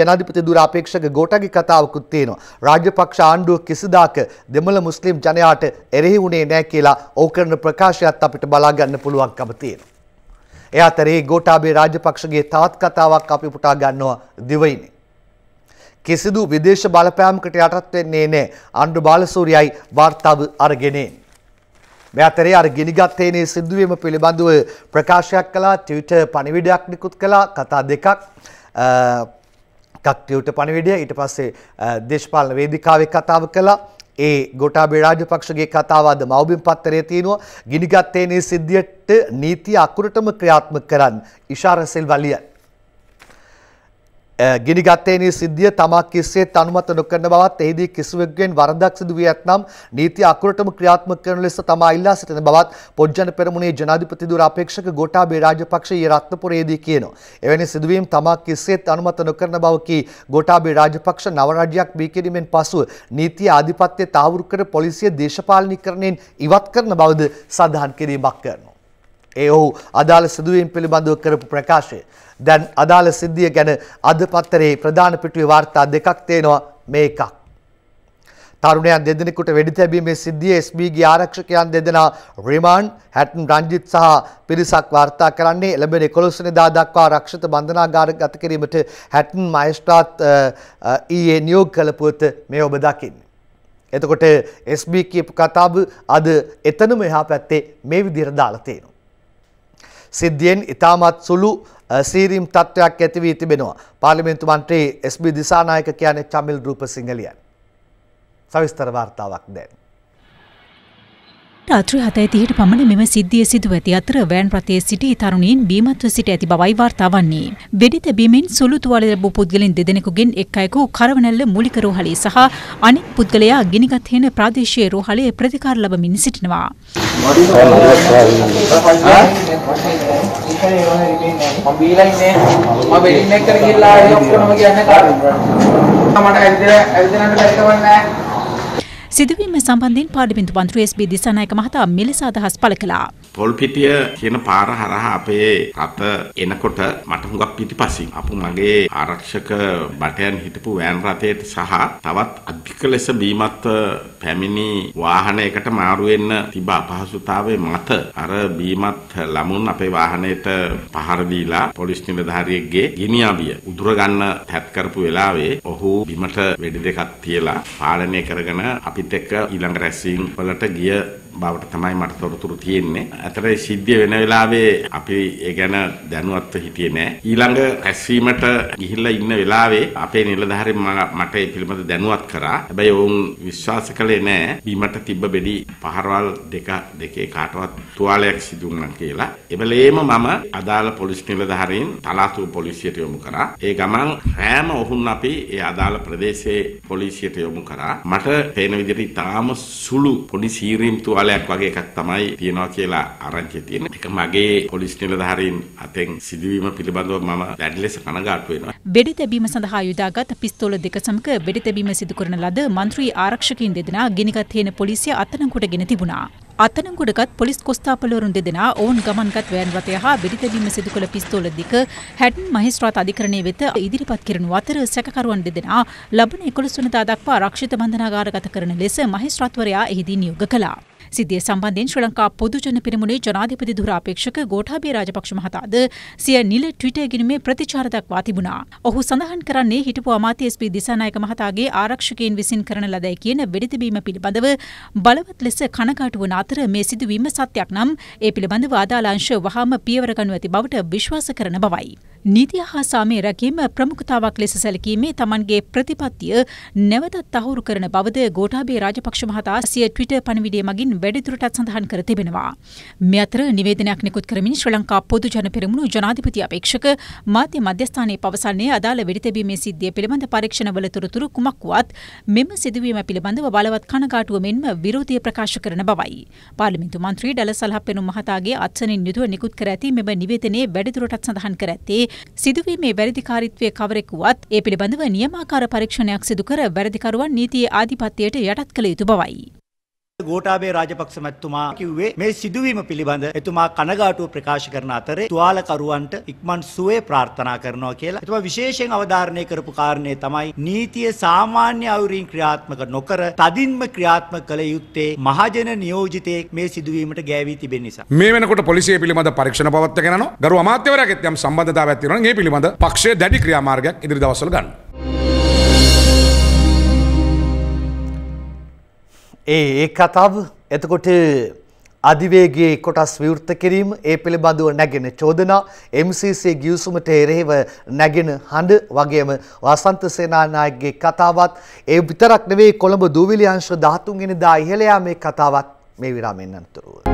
ජනාධිපති දුරාපේක්ෂක ගෝඨගේ කතාවකුත් තියෙනවා. රාජපක්ෂ ආණ්ඩුව කිසිදාක දෙමළ මුස්ලිම් ජනයාට එරෙහි වුණේ නැහැ කියලා ඔව් කරන ප්‍රකාශයත් අපිට බලා ගන්න පුළුවන්කම තියෙනවා. ඒ අතරේ ගෝඨාභය රාජපක්ෂගේ තවත් කතාවක් අපි පුටා ගන්නවා දිවයිනේ. කිසිදු විදේශ බලපෑමකට යටත් වෙන්නේ නැහැ. ආණ්ඩු බාලසූරියයි වාර්තාව අරගෙන. මේ අතරේ අර ගිනිගත් තේනේ සිදුවීම පිළිබඳව ප්‍රකාශයක් කළා. ට්විටර් පණිවිඩයක් නිකුත් කළා. කතා දෙකක්. එකක් ට්විටර් පණිවිඩය. ඊට පස්සේ දේශපාලන වේදිකාවේ කතාව කළා. ඒ ගෝඨාභය රාජපක්ෂගේ කතාව අද මව්බිම් පත්තරේ තියෙනවා. ගිනිගත් තේනේ සිද්ධියට නීතිය අකුරටම ක්‍රියාත්මක කරන්න. ඉෂාර සෙල්වලිය ගිනිගත්තේනේ සිද්ධිය තමා කිසිසේත් අනුමත නොකරන බවත් එහිදී කිසිවෙකුගෙන් වරදක් සිදු වී ඇතනම් නීතිය අකුරටම ක්‍රියාත්මක කරන ලෙස තමා ඉල්ලා සිටින බවත් පොජ්ජන පෙරමුණේ ජනාධිපති දුරාපේක්ෂක ගෝඨාභය රාජපක්ෂ ඊයේ රත්නපුරයේදී කියනවා. එවැනි සිදුවීම් තමා කිසිසේත් අනුමත නොකරන බව කී ගෝඨාභය රාජපක්ෂ නව රාජ්‍යයක් බිහි කිරීමෙන් පසුව නීතිය ආධිපත්‍ය තාවුරු කර පොලිසිය දේශපාලනීකරණයෙන් ඉවත් කරන බවද සඳහන් කිරීමක් කරනවා. ඒ ඔහු අදාළ සිදුවීම් පිළිබඳව කරපු ප්‍රකාශය. දැන් අදාළ සිද්ධිය ගැන අද පත්තරේ ප්‍රධාන පිටුවේ වාර්තා දෙකක් තියෙනවා. මේ එකක් තරුණයන් දෙදෙනෙකුට වෙඩි තැබීමේ සිද්ධිය S B ගේ ආරක්ෂකයන් දෙදෙනා රිමාන්ඩ් හැටන් රංජිත් සහ පිරිසක් වාර්තා කරන්නේ. ලැබෙන එකොළොස් වෙනිදා දක්වා ආරක්ෂිත බන්ධනාගාරගත කිරීමට හැටන් මයිස්ට්‍රාත් ඊයේ නියෝග කළ පුවත මේ ඔබ දකින්නේ. එතකොට S B කියපු කතාව අද එතනම එහා පැත්තේ මේ විදිහට දාලා තියෙනවා. සිද්ධියෙන් ඉතාමත් සුළු සීරීම් තත්ත්වයක් ඇති වී තිබෙනවා. පාර්ලිමේන්තු මන්ත්‍රී S B දිසානායක කියන්නේ චමිල් රූපසිංහ ලියන. සවිස්තර වාර්තාවක් දැන්. Tatru Hatay Theatre Pamana Mima Siddhiya Siduwa Theatre Van Prathya City Tarunin Bimatwa City Ati Bawai Vartavanni. Vedita Bimin Sulu Tuwali Labu Pudgalin Dedenekugen Ekkayeku Karavanalla Mulika Rohale Saha Anik Pudgalaya Ginigath Hena Pradeshiya Rohale Pratikar Labamin Sitinawa. Sidhuwima sambandhin Parliament Mantri S B Dissanayaka Mahatha meles adahas pala kala. Tolpitiya kiyana paara haraha ape rata enakota mata hungak pitipasin. Apu mage arakshaka batayan hitapu van rathayata saha tawat adhika lesa bimat pemini wahanayakata maru wenna tiba apahasuthawe matha ara bimat lamun ape wahanayata pahara deela police niladhariyekge giniyabiya udura ganna that karapu welawe ohu bimata wedi dekak tiyala palane karagena api Teka ilang racing palata gia bawat tamai mat tortur tienne atare siddhi wena welawe api e gana danuwath hitiyenne ilanga racingata gihilla inna welawe ape niladhari mata e pilimada danuwath kara habai on vishwas kale ne bimata tibba bedi paharwal deka deke kaatwath tuwalayak sidunna kiyala ebelema mama adala police niladharin talathu policeyata yomu kara e gaman hama ohun api e adala pradeshe policeyata yomu kara mata pena widiyata tama sulu polisirim tu alek wage ekak tamai tiyenawa kiyala arancye tiyenne eka mage police niladharin aten siduwima pilibandawa mama badi lesa kanagaattu wenawa bedi tebima sandaha yudagata pistola deka samaka bedi tebima sidu karana lada mantri arakshakin dedena ginigath hena polisiya attanankuta gena tibuna attanankudakat police kostapalwarun dedena own gamangat van rathayaha bedi tebima sidu kala pistola deka hadden magistrata adhikarane wetha idiripat kiranu athara sakakaruwan dedena labana එකොළහ wenida dakwa rakshita bandhanagaragatha karana lesa magistratwaraya ehidi niyoga kala Siddhiya sambandhin Sri Lanka Podujana Pirimune Janadhipati Dhurapekshaka Gotabaya Rajapaksa Mahathada siya nila Twitter ginume pratichara dakwa tibuna. Ohu sandahan karanne hitapu Amartya S B Dissanayaka Mahathage arakshakayin visin karana lada kiyana vedithabima pilibandhawa balawat lesa kanakaatu wana athara me siduwima satyak nam e pilibandhawa adala ansha wahama piyawara ganwa athi bawata vishwasa karana bawai. Nitiya ha same rakima pramukhtawak lesa salakime tamange pratipattiya nevata tahuru karana bawada Gotabaya Rajapaksa Mahatha siya Twitter panavidiya magin වැඩිදුරටත් සඳහන් කර තිබෙනවා. මේ අතර නිවේදනයක් නිකුත් කරමින් ශ්‍රී ලංකා පොදු ජන පෙරමුණු ජනාධිපති අපේක්ෂක මාධ්‍ය මධ්‍යස්ථානයේ පවසන්නේ අදාළ වෙඩිතැබීමේ සිද්ධිය පිළිබඳ පරීක්ෂණවල තොරතුරු කුමක් වුවත් මෙම සිදුවීම පිළිබඳව බලවත් කනගාටුව මෙන්ම විරෝධය ප්‍රකාශ කරන බවයි. පාර්ලිමේන්තු මන්ත්‍රී ඩලස් සලහප්පෙනුම් මහතාගේ අත්සනින් යුතුව නිකුත් කර ඇති මෙම නිවේදනයේ වැඩිදුරටත් සඳහන් කර ඇත්තේ සිදුවීමේ වැරදිකාරීත්වය කවරෙක් වුවත් ඒ පිළිබඳව නියමාකාර පරීක්ෂණයක් සිදු කර වැරදිකරුවන් නීතියේ ආධිපත්‍යයට යටත් කළ යුතු බවයි. Gotabaya Rajapaksa Mahatuma කිව්වේ මේ සිදුවීම පිළිබඳ එතුමා කනගාටුව ප්‍රකාශ කරන අතරේ තුවාලකරුවන්ට ඉක්මන් සුවය ප්‍රාර්ථනා කරනවා කියලා. එතුමා විශේෂයෙන් අවධාරණය කරපු කාරණේ තමයි නීතිය සාමාන්‍ය අවුරින් ක්‍රියාත්මක නොකර තදින්ම ක්‍රියාත්මක කළ යුත්තේ මහජන නියෝජිතයෙක් මේ සිදුවීමට ගෑවී තිබෙන නිසා. මේ වෙනකොට පොලිසිය පිළිබඳ පරීක්ෂණ පවත්වාගෙන යනවා. ගරු අමාත්‍යවරයාගෙත් යම් සම්බන්ධතාවයක් තියෙනවා නම් ඒ පිළිබඳ පක්ෂයේ දැඩි ක්‍රියාමාර්ගයක් ඉදිරි දවස්වල ගන්නවා. ඒ කතාව එතකොට අධිවේගී කොටස් විවෘත කිරීම ඒ පිළිබඳව නැගෙන චෝදනා M C C ගිවිසුමට එරෙහිව නැගෙන හඬ වගේම වසන්ත සේනානායකගේ කතාවත් ඒ විතරක් නෙවෙයි කොළඹ දූවිලි අංශ දහතුන් වෙනිදා ඉහළ යාමේ කතාවත් මේ විරාමෙන් අනතුරුව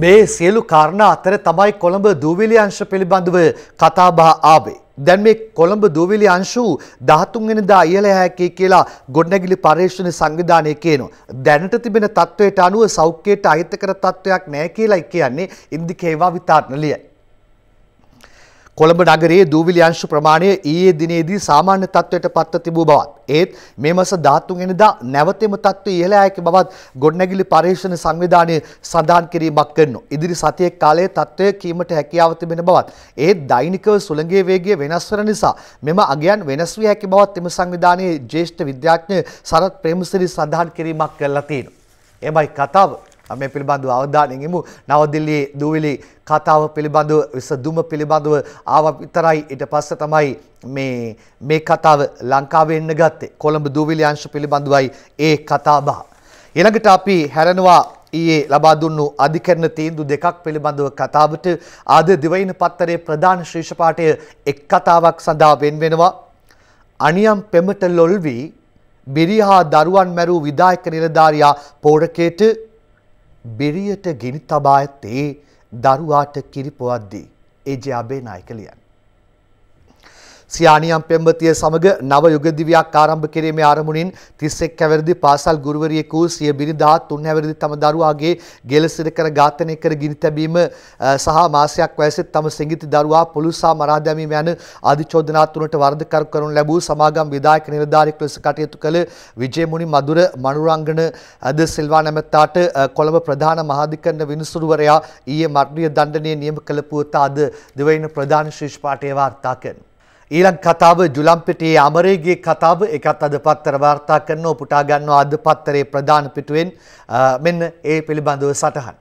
මේ සියලු කාරණා අතර තමයි කොළඹ දූවිලි අංශ පිළිබඳව කතාබහ ආවේ. දැන් මේ කොළඹ දූවිලි අංශු දහතුන් වෙනිදා ඉහළ යෑකේ කියලා ගොඩනැගිලි පර්යේෂණ සංවිධානය කියනවා. දැනට තිබෙන තත්වයට අනුව සෞඛ්‍යයට අහිතකර තත්වයක් නැහැ කියලායි කියන්නේ ඉන්දිකේවා විතාරණලිය. කොළඹ නගරයේ දූවිලි අංශු ප්‍රමාණය ඊයේ දිනේදී සාමාන්‍ය තත්වයට පත්ව තිබූ බවත් ඒත් මේ මාස දහතුන් වෙනිදා නැවතෙම තත්ත්වය ඉහළ යෑකේ බවත් ගොඩනැගිලි පර්යේෂණ සංවිධානය සඳහන් කිරීමක් කරනවා. ඉදිරි සතියේ කාලයේ තත්ත්වය කීමට හැකියාව තිබෙන බවත් ඒත් දෛනිකව සුළඟේ වේගය වෙනස් වන නිසා මෙම අගයන් වෙනස් විය හැකි බවත් එම සංවිධානයේ ජ්‍යෙෂ්ඨ විද්‍යාඥ සරත් ප්‍රේමසිරි සඳහන් කිරීමක් කළා තියෙනවා. එමයි කතාව. මේ පිළිබඳව අවධානයෙන් යමු. නවදිල්ලියේ දූවිලි කතාව පිළිබඳව විසඳුම පිළිබඳව ආවා විතරයි. ඊට පස්සේ තමයි මේ මේ කතාව ලංකාවේ එන්න ගත්තේ. කොළඹ දූවිලි අංශ පිළිබඳවයි ඒ කතාබහ. ඊළඟට අපි හැරෙනවා ඊයේ ලබා දුන්නු අධිකරණ තීන්දුව දෙකක් පිළිබඳව කතාවට. ආද දිවයින පත්තරේ ප්‍රධාන ශීර්ෂ පාඨයේ එක් කතාවක් සඳහා වෙන් වෙනවා. අනියම් පෙමට ලොල් වී බිරිහා දරුවන් මැරූ විධායක නිලධාරියා පෝරකේට බිරියට ගිනි තබා ඇත්තේ දරුවාට කිරිපොවද්දී එජේ අබේනායක ලියන. සියානියම් පෙම්වතිය සමග නව යුග දිවියක් ආරම්භ කිරීමේ ආරමුණින් තිස් එක් හැවිරිදි පාසල් ගුරුවරියකු සිය බිරිඳා තුන් හැවිරිදි තම දරුවාගේ ගෙල සිර කර ඝාතනය කර ගිනි තැබීම සහ මාසයක් වයසේ තම සිඟිති දරුවා පොලිසා මරා දැමීම යන ආදි චෝදනා තුනට වරද කරු කරනු ලැබූ සමාගම් විධායක නිලධාරියෙකු ලෙස කටයුතු කළ විජේමුනි මధుර මනුරංගන ද සිල්වා නැමැත්තාට කොළඹ ප්‍රධාන මහාධිකරණ විනිසුරුවරයා ඊයේ මරණීය දණ්ඩනය නියම කළ පුවත අද දිවයින ප්‍රධාන ශීර්ෂ පාඨයේ වාර්තා කරනවා. ඊළඟ කතාව ජුලම්පිටියේ අමරේගේ කතාව එකත් අද පත්තර වාර්තා කරනවා. පුටා ගන්නවා අද පත්තරේ ප්‍රධාන පිටුවෙන් මෙන්න ඒ පිළිබඳව සටහන්.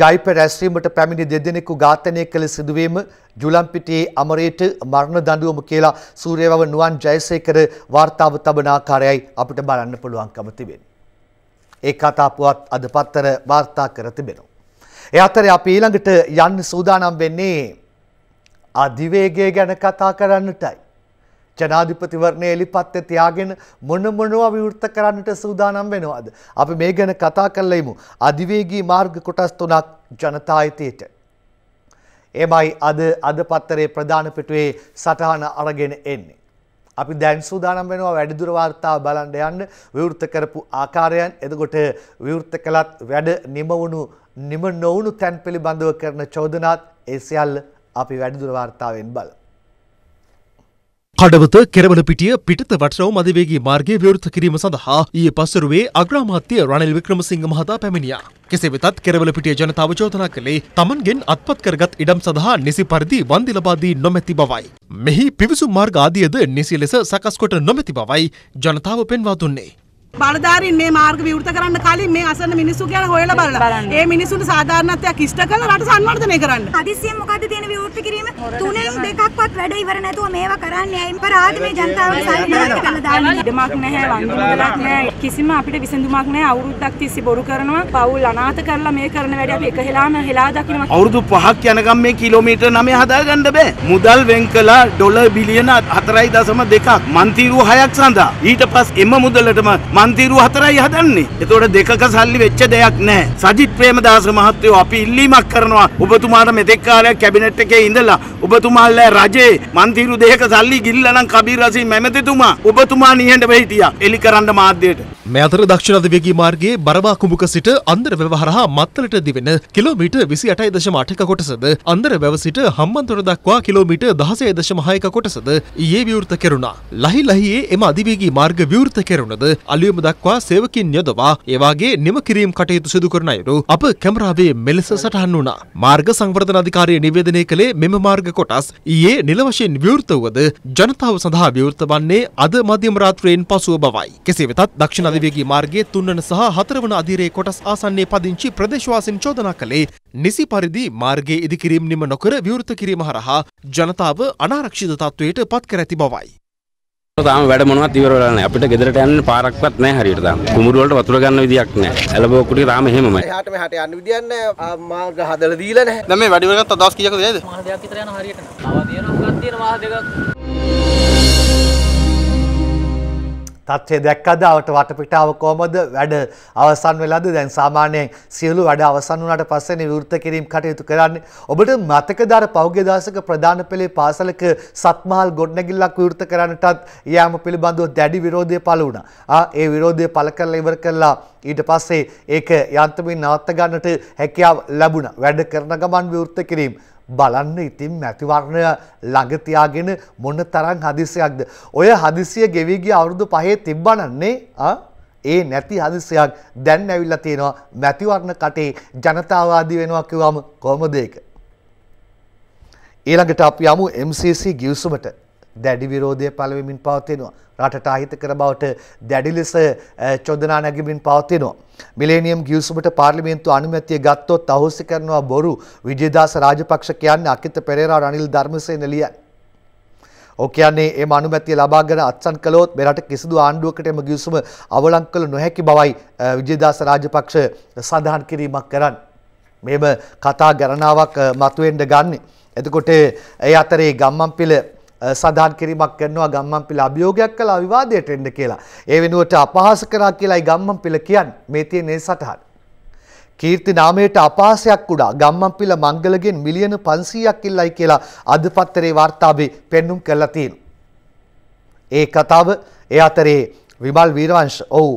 ජයිප රැස්වීමට පැමිණි දෙදෙනෙකු ඝාතනය කළ සිදුවීම ජුලම්පිටියේ අමරේට මරණ දඬුවම කියලා සූර්යවව නුවන් ජයසේකර වාර්තාව තබන ආකාරයයි අපිට බලන්න පුළුවන්කම තිබෙන්නේ. ඒ කතාපුවත් අද පත්තර වාර්තා කර තිබෙනවා. ඒ අතරේ අපි ඊළඟට යන්න සූදානම් වෙන්නේ අධිවේගය ගැන කතා කරන්නටයි. ජනාධිපතිවරණය එලිපත් තියාගෙන මොන මොනවා විවෘත කරන්නට සූදානම් වෙනවද? අපි මේ ගැන කතා කරලා ඉමු. අධිවේගී මාර්ග කොටස් තුනක් ජනතායිතේට. එමයි අද අද පත්තරේ ප්‍රධාන පිටුවේ සටහන අරගෙන එන්නේ. අපි දැන් සූදානම් වෙනවා වැඩිදුර වාර්තාව බලන්න යන්න. විවෘත කරපු ආකාරයන් එතකොට විවෘත කළත් වැඩ නිම වුණු නිම නොවුණු තැන් පිළිබඳව කරන චෝදනාත් ඒ සියල්ල අපි වැඩිදුර වාර්තාවෙන් බලමු. කඩවත කෙරවලපිටිය පිටත වටරවුම් අධිවේගී මාර්ගය විවෘත කිරීම සඳහා ඊයේ පස්වරුවේ අග්‍රාමාත්‍ය රනිල් වික්‍රමසිංහ මහතා පැමිණියා. කෙසේ වෙතත් කෙරවලපිටිය ජනතාව චෝදනා කළේ තමන්ගෙන් අත්පත් කරගත් ඉඩම් සඳහා නිසි පරිදි වන්දි ලබා දී නොමැති බවයි. මෙහි පිවිසුම් මාර්ග ආදියද නිසි ලෙස සකස් කොට නොමැති බවයි ජනතාව පෙන්වා දුන්නේ. බලධාරීන් මේ මාර්ග විවෘත කරන්න කලින් මේ අසන්න මිනිස්සු ගැන හොයලා බලලා ඒ මිනිස්සුන්ට සාධාරණත්වයක් ඉෂ්ට කරලා රට සංවර්ධනය කරන්න. හදිසියෙන් මොකද්ද තියෙන විවෘත කිරීම? තුනෙන් දෙකක්වත් වැඩ ඉවර නැතුව මේවා කරන්නේ අයින් පරාද මේ ජනතාවට සාධාරණ කරන්න දාන්නේ. ඉඩමක් නැහැ, වන්දනමක් නැහැ, කිසිම අපිට විසඳුමක් නැහැ. අවුරුද්දක් තිස්සේ බොරු කරනවා, පවුල් අනාථ කරලා මේ කරන වැඩ අපි එක හෙලාම හෙලා දකින්නවා. අවුරුදු පහක් යනකම් මේ කිලෝමීටර් නවය හදාගන්න බෑ. මුදල් වෙන් කළා ඩොලර් බිලියන හතරයි දශම දෙකක් මන්තිරු හයක් සඳහා. ඊට පස්සේ එම මුදලටම මන්තිරු හතරයි හදන්නේ. ඒතකොට දෙකක සල්ලි වෙච්ච දෙයක් නැහැ. සජිත් ප්‍රේමදාස මහත්තයෝ අපි ඉල්ලීමක් කරනවා. ඔබතුමාට මෙතෙක් කාලයක් කැබිනට් එකේ ඉඳලා ඔබතුමාලා රජේ මන්තිරු දෙකක සල්ලි ගිල්ලා නම් කබීර් රසී මැමැතිතුමා ඔබතුමා නිහඬ වෙ හිටියා. එලි කරන්න මාධ්‍යයට. මේ අතර දක්ෂිණ අධිවේගී මාර්ගයේ බරවා කුඹුක සිට අන්දරවැව හරහා මත්තලට දිවෙන කිලෝමීටර් විසි අටයි දශම අටක කොටසද අන්දරවැව සිට හම්බන්තොට දක්වා කිලෝමීටර් දහසය දශම හයක කොටසද ඊයේ විවෘත කෙරුණා. ලහි ලහියේ එම අධිවේගී මාර්ග විවෘත කෙරුණද අලුයම දක්වා සේවකින් යොදවා ඒවාගේ නිම කිරීම් කටයුතු සිදු කරන අයුරු අප කැමරාවේ මෙලෙස සටහන් වුණා. මාර්ග සංවර්ධන අධිකාරිය නිවේදනය කළේ මෙම මාර්ග කොටස් ඊයේ නිල වශයෙන් විවෘත වුවද ජනතාව සඳහා විවෘත වන්නේ අද මධ්‍යම රාත්‍රියෙන් පසුව බවයි. කෙසේ වෙතත් දක්ෂිණ අධිවේගී මාර්ගයේ තුන්වන සහ හතරවන අධීරයේ කොටස් ආසන්නයේ පදිංචි ප්‍රදේශවාසීන් චෝදනා කළේ නිසි පරිදි මාර්ගයේ ඉදිකිරීම් නිම නොකර විවෘත කිරීම හරහා ජනතාව අනාරක්ෂිත තත්වයට පත් කර ඇති බවයි. තාම වැඩ මොනවත් ඉවර වෙලා නැහැ. අපිට ගෙදරට යන්න පාරක්වත් නැහැ හරියට තාම. කුඹුරු වලට වතුර ගන්න විදියක් නැහැ. ඇලබෝ කුටි තාම එහෙමමයි. එහාට මෙහාට යන්න විදියක් නැහැ. මාර්ග හදලා දීලා නැහැ. දැන් මේ වැඩ ඉවර කරත් දවස් කීයකද යයිද? මාස දෙකක් විතර යනවා හරියට. තව තියෙනවා හුඟක් තියෙන මාස දෙකක්. තාත්තේ දැක්කද අවට වටපිටාව කොහමද? වැඩ අවසන් වෙලාද? දැන් සාමාන්‍යයෙන් සියලු වැඩ අවසන් වුණාට පස්සේනේ විවෘත කිරීම කටයුතු කරන්නේ. ඔබට මතකද අර පහුගිය දවසක ප්‍රධාන පෙළේ පාසලක සත්මහල් ගොඩනැගිල්ලක් විවෘත කරන්නටත් යාම පිළිබඳව දැඩි විරෝධය පළ වුණා. ආ ඒ විරෝධය පළ කරලා ඉවර කළා. ඊට පස්සේ ඒක යන්ත්‍රමින් නවත්ත ගන්නට හැකියාව ලැබුණා. වැඩ කරන ගමන් විවෘත කිරීම බලන්න ඉතින් මැතිවරණය ළඟ තියාගෙන මොන තරම් හදිසියක්ද. ඔය හදිසිය ගෙවි ගිය අවුරුදු පහේ තිබ්බනන්නේ ආ ඒ නැති හදිසියක් දැන් ඇවිල්ලා තියෙනවා. මැතිවරණ කටේ ජනතාවාදී වෙනවා කියවම කොහොමද ඒක? ඊළඟට අපි යමු එම් සී සී ගිවිසුමට දැඩි විරෝධය පළවෙමින් පවතිනවා. රටට අහිතකර බවට දැඩි ලෙස චෝදනා නැගෙමින් පවතිනවා. මිලේනියම් ගිවිසුමට පාර්ලිමේන්තුව අනුමැතිය ගත්තොත් අහෝසි කරනවා බොරු. විජේදාස රාජපක්ෂ කියන්නේ අකිත පෙරේරා රනිල් ධර්මසේන ලියන. කියන්නේ මේ මනුමැතිය ලබා ගන්න අත්සන් කළොත් මෙරට කිසිදු ආණ්ඩුවකටම ගිවිසුම අවලං කළ නොහැකි බවයි විජේදාස රාජපක්ෂ සඳහන් කිරීමක් කරන්නේ. මේව කතා ගණනාවක් මතුවෙන්න ගන්නේ. එතකොට ඒ අතරේ ගම්මන්පිල සඳහන් කිරීමක් කරනවා ගම්මන්පිල අභියෝගයක් කළා විවාදයට එන්න කියලා. ඒ වෙනුවට අපහාස කරා කියලායි ගම්මන්පිල කියන්නේ මේ තියෙන සටහන. කීර්ති නාමයට අපහාසයක් උඩා ගම්මන්පිල මංගලගෙන් මිලියන පන්සීයක් ඉල්ලයි කියලා අද පත්තරේ වාර්තාවේ පෙන්눔 කරලා තියෙනවා. ඒ කතාව ඒ අතරේ විමල් වීරවංශ ඔව්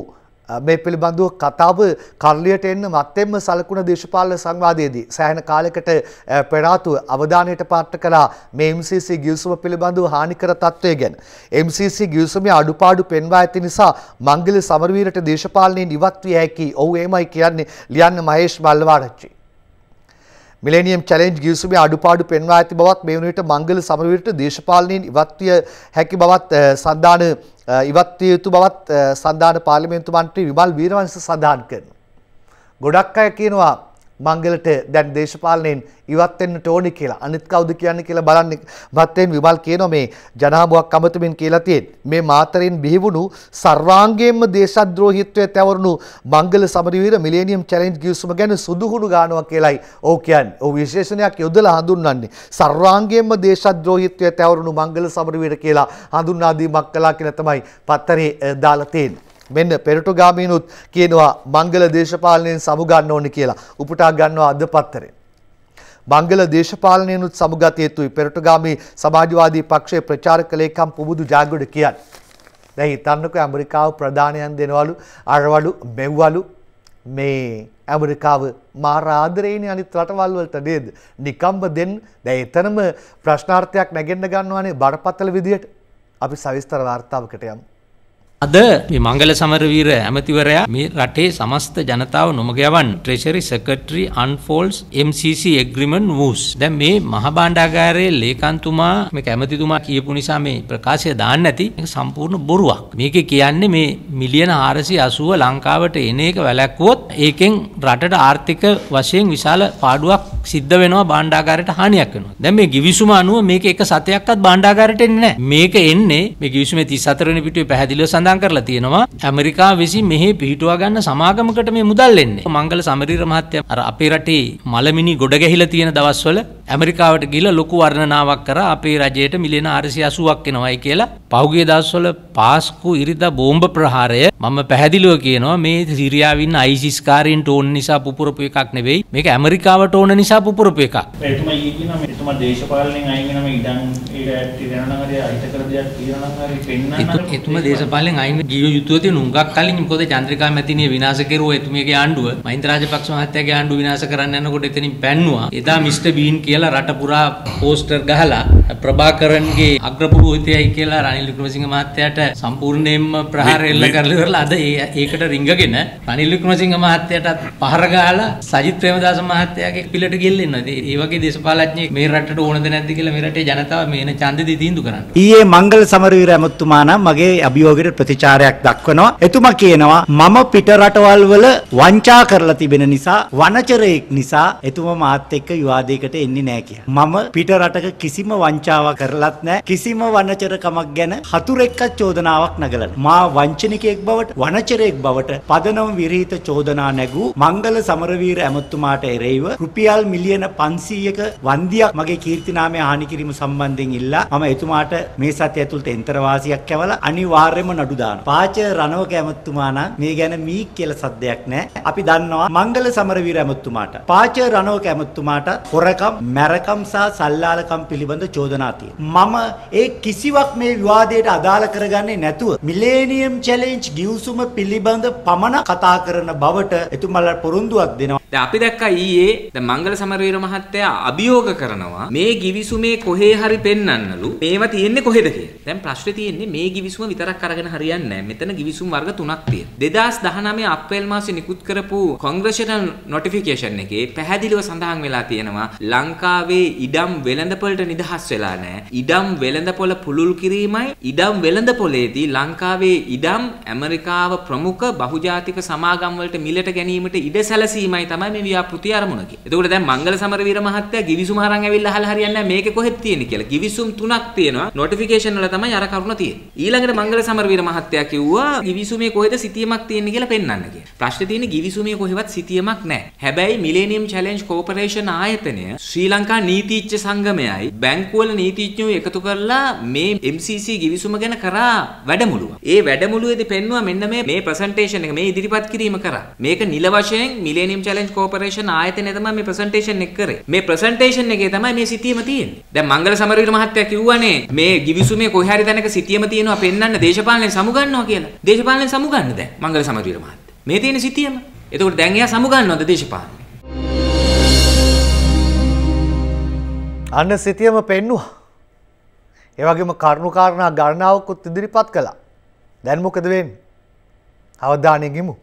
මේ පිළිබඳව කතාව කරලියට එන්න මැත්තේම සලකුණ දේශපාලන සංවාදයේදී සෑහෙන කාලයකට පෙරාතුව අවධානයට පාත්‍ර කළා මේ එම් සී සී ගිවිසුම පිළිබඳව හානිකර තත්ත්වය ගැන. එම් සී සී ගිවිසුමේ අඩුපාඩු පෙන්වා ඇති නිසා මංගල සමරවීරට දේශපාලනයෙන් ඉවත් විය හැකි. ඔව් එහෙමයි කියන්නේ ලියන්න මහේෂ් බල්වාරච්චි. මිලේනියම් චැලෙන්ජ් ගිවිසුමේ අඩුපාඩු පෙන්වා ඇති බවත් මේ වනවිට මංගල සමරවීරට දේශපාලනයෙන් ඉවත් විය හැකි බවත් සඳහන් ඉවත් විය යුතු බවත් සඳහන් පාර්ලිමේන්තු මන්ත්‍රී විමල් වීරවංශ සඳහන් කරනවා. ගොඩක් අය කියනවා මංගලට දැන් දේශපාලනයෙන් ඉවත් වෙන්න ඕනි කියලා. අනිත් කවුද කියන්නේ කියලා බලන්න. මත්තෙන් විමල් කියනවා මේ ජනාභාවක් අමතමින් කියලා තියෙන. මේ මාතරෙන් බිහිවුණු සර්වාංගයෙන්ම දේශද්‍රෝහීත්වයේ තැවරුණු මංගල සමරවීර මිලේනියම් චැලෙන්ජ් ගිවිසුම ගැන සුදුහුණු ගන්නවා කියලායි ඔව් කියන්නේ. ඔව් විශේෂණයක් යොදලා හඳුන්වන්නේ. සර්වාංගයෙන්ම දේශද්‍රෝහීත්වයේ තැවරුණු මංගල සමරවීර කියලා හඳුන්වා දීමක් කළා කියලා තමයි පත්තරේ දාලා තියෙන්නේ. මෙන්න පෙරටුගාමීනුත් කියනවා මංගල දේශපාලනයෙන් සමු ගන්න ඕනේ කියලා. උපුටා ගන්නවා අද පත්තරේ. මංගල දේශපාලනයනුත් සමුගත යුතුයි පෙරටුගාමී සමාජවාදී පක්ෂයේ ප්‍රචාරක ලේකම් පුබුදු ජාගොඩ කියන්නේ. දැන් හිතන්නකෝ ඇමරිකාව ප්‍රධානයන් දෙනවලු අරවලු මෙව්වලු මේ ඇමරිකාව මාර ආදරේනේ අනිත් රටවල් වලට නේද? නිකම්ම දෙන්න. දැන් එතනම ප්‍රශ්නාර්ථයක් නැගෙන්න ගන්නවානේ බරපතල විදියට. අපි සවිස්තර වார்த்தාවකට යමු. අද මේ මංගල සමරවීර ඇමතිවරයා මේ රටේ සමස්ත ජනතාව නොමග යවන්න treasury secretary unfolds M C C agreement moves. දැන් මේ මහ භාණ්ඩාගාරයේ ලේකම්තුමා මේක ඇමතිතුමා කියපු නිසා මේ ප්‍රකාශය දාන්න නැති මේක සම්පූර්ණ බොරුවක්. මේකේ කියන්නේ මේ මිලියන හාරසිය අසූව ලංකාවට එන එක වැළැක්වුවොත් ඒකෙන් රටට ආර්ථික වශයෙන් විශාල පාඩුවක් සිද්ධ වෙනවා භාණ්ඩාගාරයට හානියක් වෙනවා. දැන් මේ ගිවිසුම අනුව මේක එක සතයක්වත් භාණ්ඩාගාරයට එන්නේ නැහැ. මේක එන්නේ මේ ගිවිසුමේ තිස් හතර වෙනි පිටුවේ පැහැදිලිව සඳහන් කරලා තියෙනවා ඇමරිකාව විසින් මෙහි පිහිටුවා ගන්න සමාගමකට මේ මුදල් එන්නේ. මංගල සමරවීර මහත්තයා අර අපේ රටේ මලමිනි ගොඩ ගැහිලා තියෙන දවස්වල ඇමරිකාවට ගිහිල්ලා ලොකු වර්ණනාවක් කරා අපේ රජයට මිලියන හාරසිය අසූවක් එනවායි කියලා. පහුගිය දවස්වල පාස්කු ඉරිදා බෝම්බ ප්‍රහාරය මම පැහැදිලිව කියනවා මේ සිරියාවේ ඉන්න අයිසිස් කාරීන් ටෝන් නිසා පුපුරපු එකක් නෙවෙයි. මේක ඇමරිකාවට ඕන නිසා පුපුරපු එකක්. එතුමා කියනවා මේ එතුමා දේශපාලනයෙන් අයින් වෙනම ඉඩම් ඒක තිරණනගරේ අයිත කර දෙයක් තිරණනගරේ පෙන්නන්න. එතුමා දේශපාලනයෙන් අයින් ගිය යුතුව තියෙන උඟක් කලින් මොකද චන්ද්‍රිකා මැතිණිය විනාශ කෙරුවා එතුමියගේ ආණ්ඩුව. මහින්ද රාජපක්ෂ මහත්තයාගේ ආණ්ඩුව විනාශ කරන්න යනකොට එතනින් පැන්නුවා. එදා මිස්ටර් බීන් කියලා රට පුරා පෝස්ටර් ගහලා ප්‍රභාකරන්ගේ අග්‍රපුරෝහිතයයි කියලා රනිල් වික්‍රමසිංහ මහත්තයාට සම්පූර්ණයෙන්ම ප්‍රහාර එල්ල කරලා ඉවරලා අද ඒකට රිංගගෙන රනිල් වික්‍රමසිංහ මහත්තයාටත් පහර ගහලා සජිත් ප්‍රේමදාස මහත්තයාගේ පිළට ගෙල්ලෙනවා. ඒ වගේ දේශපාලඥයෙක් මේ රටට ඕනද නැද්ද කියලා මේ රටේ ජනතාව මේන ඡන්දෙදී තීන්දුව කරන්න. ඊයේ මංගල සමරවීර ඇමතිතුමා නම් මගේ අභියෝගයට ප්‍රතිචාරයක් දක්වනවා. එතුමා කියනවා මම පිට රටවල් වල වංචා කරලා තිබෙන නිසා වනචරයෙක් නිසා එතුමා මාත් එක්ක විවාදයකට එන්නේ නැහැ කියලා. මම පිට රටක කිසිම වංචාවක් කරලත් නැහැ. කිසිම වනචරකමක් ගැන හතුරෙක්ක චෝදනාවක් නගලා නැහැ. මා වංචනිකයෙක් බවට වනචරයෙක් බවට පදනම විරහිත චෝදනා නැගූ මංගල සමරවීර ඇමතිතුමාට එරෙහිව රුපියල් මිලියන පන්සීයක වන්දියක් මගේ කීර්තිනාමය හානි කිරීම සම්බන්ධයෙන් ඉල්ලා මම එතුමාට මේ සතිය ඇතුළත එන්තර වාසියක් කැවලා අනිවාර්යයෙන්ම පාච රණවක ඇමතිතුමා නම් මේ ගැන මී කියලා සද්දයක් නැහැ. අපි දන්නවා මංගල සමරවීර ඇමතිතුමාට පාච රණවක ඇමතිතුමාට හොරකම්, මැරකම් සහ සල්ලාලකම් පිළිබඳ චෝදනා තියෙනවා. මම ඒ කිසිවක් මේ විවාදයට අදාළ කරගන්නේ නැතුව මිලේනියම් චැලෙන්ජ් ගිවිසුම පිළිබඳ පමණ කතා කරන බවට එතුමාලා පොරොන්දුවක් දෙනවා. දැන් අපි දැක්කා ඊයේ දැන් මංගල සමරවීර මහත්තයා අභියෝග කරනවා මේ ගිවිසුමේ කොහේ හරි පෙන්වන්නලු. මේවා තියෙන්නේ කොහෙද කියලා. දැන් ප්‍රශ්නේ තියෙන්නේ මේ ගිවිසුම විතරක් අරගෙන හරියන්නේ නැහැ. මෙතන ගිවිසුම් වර්ග තුනක් තියෙනවා. දෙදාස් දහනවයේ අප්‍රේල් මාසේ නිකුත් කරපු කොංග්‍රෂනල් නොටිෆිකේෂන් එකේ පැහැදිලිව සඳහන් වෙලා තියෙනවා ලංකාවේ ඉඩම් වෙළඳපොළට නිදහස් වෙලා නැහැ. ඉඩම් වෙළඳපොළ පුළුල් කිරීමයි ඉඩම් වෙළඳපොළේදී ලංකාවේ ඉඩම් ඇමරිකාව ප්‍රමුඛ බහුජාතික සමාගම් වලට මිලට ගැනීමට ඉඩ සැලසීමයි තමයි මේ ව්‍යාපෘතිය අරමුණ කියේ. එතකොට දැන් මංගල සමරවීර මහත්තයා givisum අරන් ඇවිල්ලා අහලා හරියන්නේ නැහැ මේක කොහෙද තියෙන්නේ කියලා. givisum තුනක් තියෙනවා. notification වල තමයි අර කරුණ තියෙන්නේ. ඊළඟට මංගල සමරවීර මහත්තයා කිව්වා givisumේ කොහෙද සිතියමක් තියෙන්නේ කියලා පෙන්වන්න කියලා. ප්‍රශ්නේ තියෙන්නේ givisumේ කොහෙවත් සිතියමක් නැහැ. හැබැයි Millennium Challenge Corporation ආයතනය ශ්‍රී ලංකා නීතිච්ඡ සංගමයයි බැංකුවල නීතිඥයෝ එකතු කරලා මේ M C C givisum ගැන කරා වැඩමුළුවක්. ඒ වැඩමුළුවේදී පෙන්වුවා මෙන්න මේ මේ presentation එක මේ ඉදිරිපත් කිරීම කරා. මේක නිල වශයෙන් Millennium Challenge Corporation ආයතනය තමයි මේ presentation එක කරේ. මේ presentation එකේ තමයි මේ සිතියම තියෙන්නේ. දැන් මංගල සමරවීර මහත්තයා කිව්වනේ මේ givisumේ කොහේ හරි තැනක සිතියම තියෙනවා පෙන්වන්න දේශපාලනය සමුගන්නවා කියලා. දේශපාලනය සමුගන්න දැන් මංගල සමරවීර මහත්තයා. මේ තියෙන සිතියම. එතකොට දැන් එයා සමුගන්නවද දේශපාලනය? අන්න සිතියම පෙන්නුවා. ඒ වගේම කරුණු කාරණා ගණනාවකුත් ඉදිරිපත් කළා. දැන් මොකද වෙන්නේ? අවධානය යොමු.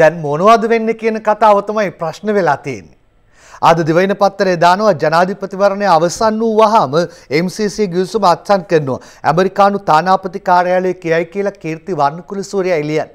දැන් මොනවද වෙන්නේ කියන කතාව තමයි ප්‍රශ්න වෙලා තියෙන්නේ. අද දිවයින පත්තරේ දානවා ජනාධිපතිවරණය අවසන් වූ වහාම M C C ගිවිසුම අත්සන් කරනවා. ඇමරිකානු තානාපති කාර්යාලය කියයි කියලා කීර්ති වර්ණකුලසූරියා එළියන්.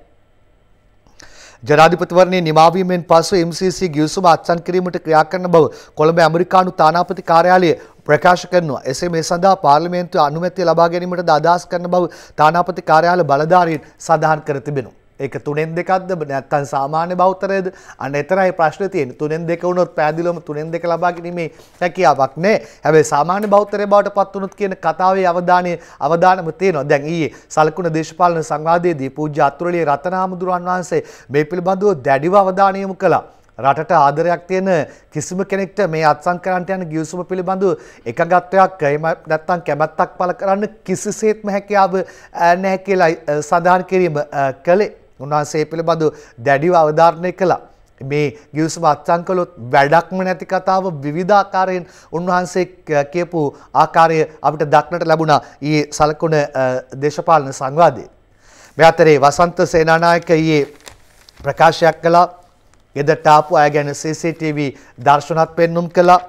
ජනාධිපතිවරණය නිමා වීමෙන් පසු M C C ගිවිසුම අත්සන් කිරීමට ක්‍රියා කරන බව කොළඹ ඇමරිකානු තානාපති කාර්යාලය ප්‍රකාශ කරනවා. එසේ මේ සඳහා පාර්ලිමේන්තුවේ අනුමැතිය ලබා ගැනීමට අදහස් කරන බව තානාපති කාර්යාල බලධාරීන් සඳහන් කර තිබෙනවා. ඒක තුනෙන් දෙකක්ද නැත්නම් සාමාන්‍ය බෞතරයේද අන්න එතරම්යි ප්‍රශ්නේ තියෙන්නේ. තුනෙන් දෙක වුණොත් පෑදිලොම තුනෙන් දෙක ලබා ගැනීමේ හැකියාවක් නැහැ. හැබැයි සාමාන්‍ය බෞතරය බවට පත් වුණොත් කියන කතාවේ අවධානය අවධානම තියෙනවා. දැන් ඊයේ සලකුණ දේශපාලන සංවාදයේදී පූජ්‍ය අතුරුලිය රතනාමුදුරන් වහන්සේ මේ පිළිබඳව දැඩිව අවධානය යොමු කළා. රටට ආදරයක් තියෙන කිසිම කෙනෙක්ට මේ අත්සන් කරන්නට යන ගිවිසුම පිළිබඳව එකඟත්වයක් නැත්නම් කැමැත්තක් පළ කරන්න කිසිසේත්ම හැකියාව නැහැ කියලා සඳහන් කිරීම කළේ. උන්වහන්සේ පිළිබඳව දැඩිව අවධාරණය කළා. මේ ගිවිසුම අත්සන් කළොත් වැඩක්ම නැති කතාව විවිධාකාරයෙන් උන්වහන්සේ කියපු ආකාරය අපිට දක්නට ලැබුණා ඊයේ සලකුණ දේශපාලන සංවාදයේ. මේ අතරේ වසන්ත සේනානායක ඊයේ ප්‍රකාශයක් කළා. එදට ආපු අය ගැන C C T V දර්ශනත් පෙන්නුම් කළා.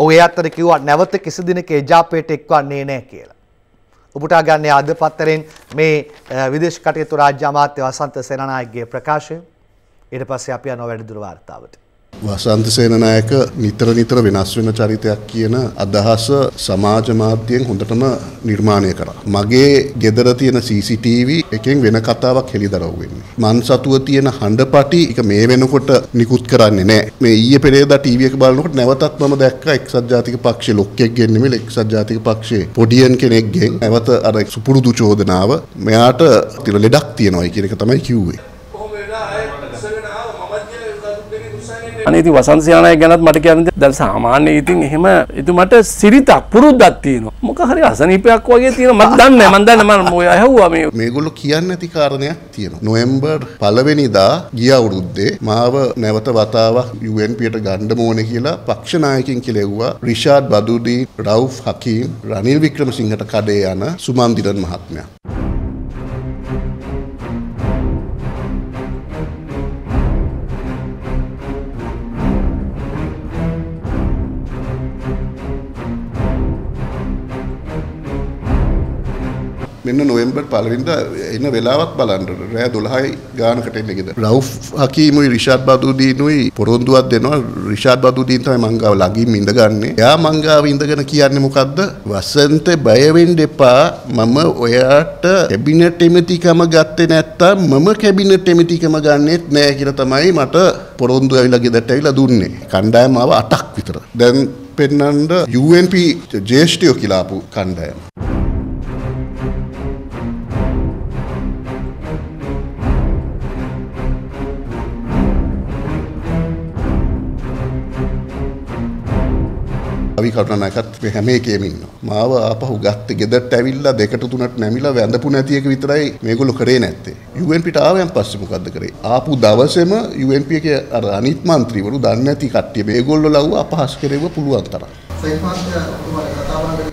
ඔව් ඒ අතර කිව්වා නැවත කිසි දිනක එජාපයට එක්වන්නේ නැහැ කියලා. උපුටා ගන්න අද පත්තරෙන් මේ විදේශ කටයුතු රාජ්‍ය අමාත්‍ය වසන්ත සේනානායකගේ ප්‍රකාශය. ඊට පස්සේ අපි යනවා වැඩිදුර වාර්තාවට. වසන්ත සේනානායක නිතර නිතර වෙනස් වෙන චරිතයක් කියන අදහස සමාජ මාධ්‍යයෙන් හොඳටම නිර්මාණය කරා. මගේ ගෙදර තියෙන C C T V එකෙන් වෙන කතාවක් හෙළිදරව් වෙන්නේ. මන් සතුව තියෙන හඬපටි එක මේ වෙනකොට නිකුත් කරන්නේ නැහැ. මේ ඊයේ පෙරේදා T V එක බලනකොට නැවතත් මම දැක්කා එක්සත් ජාතික පක්ෂයේ ලොක්කෙක්ගෙන් නෙමෙයි එක්සත් ජාතික පක්ෂයේ පොඩියන් කෙනෙක්ගෙන් නැවත අර සුපුරුදු චෝදනාව මෙයාට ලෙඩක් තියෙනවායි කියන එක තමයි කිව්වේ. අනේති වසන්ත සේනානායක ගැනත් මට කියන්නේ දැන් සාමාන්‍ය ඉතින් එහෙම එතුමට සිරිතක් පුරුද්දක් තියෙනවා. මොක හරි අසනීපයක් වගේ තියෙනවා. මම දන්නේ නැහැ. මම දන්නේ මම ඔය ඇහුවා මේ මේගොල්ලෝ කියන්නේ නැති කාරණයක් තියෙනවා. නොවැම්බර් පළවෙනිදා ගිය අවුරුද්දේ මාව නැවත වතාවක් U N P ට ගන්න ඕනේ කියලා පක්ෂ නායකින් කියලා ඇහුවා. රිෂාඩ් බදුඩී, රවුෆ් හකීම්, රනිල් වික්‍රමසිංහට කඩේ යන සුමන්දිරන් මහත්මයා. මෙන්න නොවැම්බර් පළවෙනිදා එන වෙලාවත් බලන්න රෑ දොළහයි ගානකට එන්න ගෙදර. රවුෆ් හකීමුයි රිෂාඩ් බදුදීනුයි පොරොන්දුවක් දෙනවා. රිෂාඩ් බදුදීන් තමයි මං ගාව ළඟින් ඉඳගන්නේ. එයා මං ගාව ඉඳගෙන කියන්නේ මොකද්ද? වසන්තේ බය වෙන්න එපා. මම ඔයාට කැබිනට් එමෙතිකම ගත්තේ නැත්තම් මම කැබිනට් එමෙතිකම ගන්නෙත් නෑ කියලා තමයි මට පොරොන්දු ඇවිල්ලා ගෙදරට ඇවිල්ලා දුන්නේ. කණ්ඩායම ආව අටක් විතර. දැන් පෙන්නන්න U N P ජේෂ්ඨයෝ කියලා ආපු කණ්ඩායම. කරුණාකත් මේ හැම එකේම ඉන්නවා. මාව ආපහු ගත්තේ ගෙදරට ඇවිල්ලා දෙකට තුනට නැමිලා වැඳපු නැති එක විතරයි මේගොල්ලෝ කරේ නැත්තේ. U N P ට ආවයන් පස්සේ මොකද්ද කරේ? ආපු දවසේම U N P එකේ අර අනිත් മന്ത്രിවරු දන්නේ නැති කට්ටිය මේගොල්ලෝ ලව්ව අපහාස කෙරෙව පුළුවන් තරම්.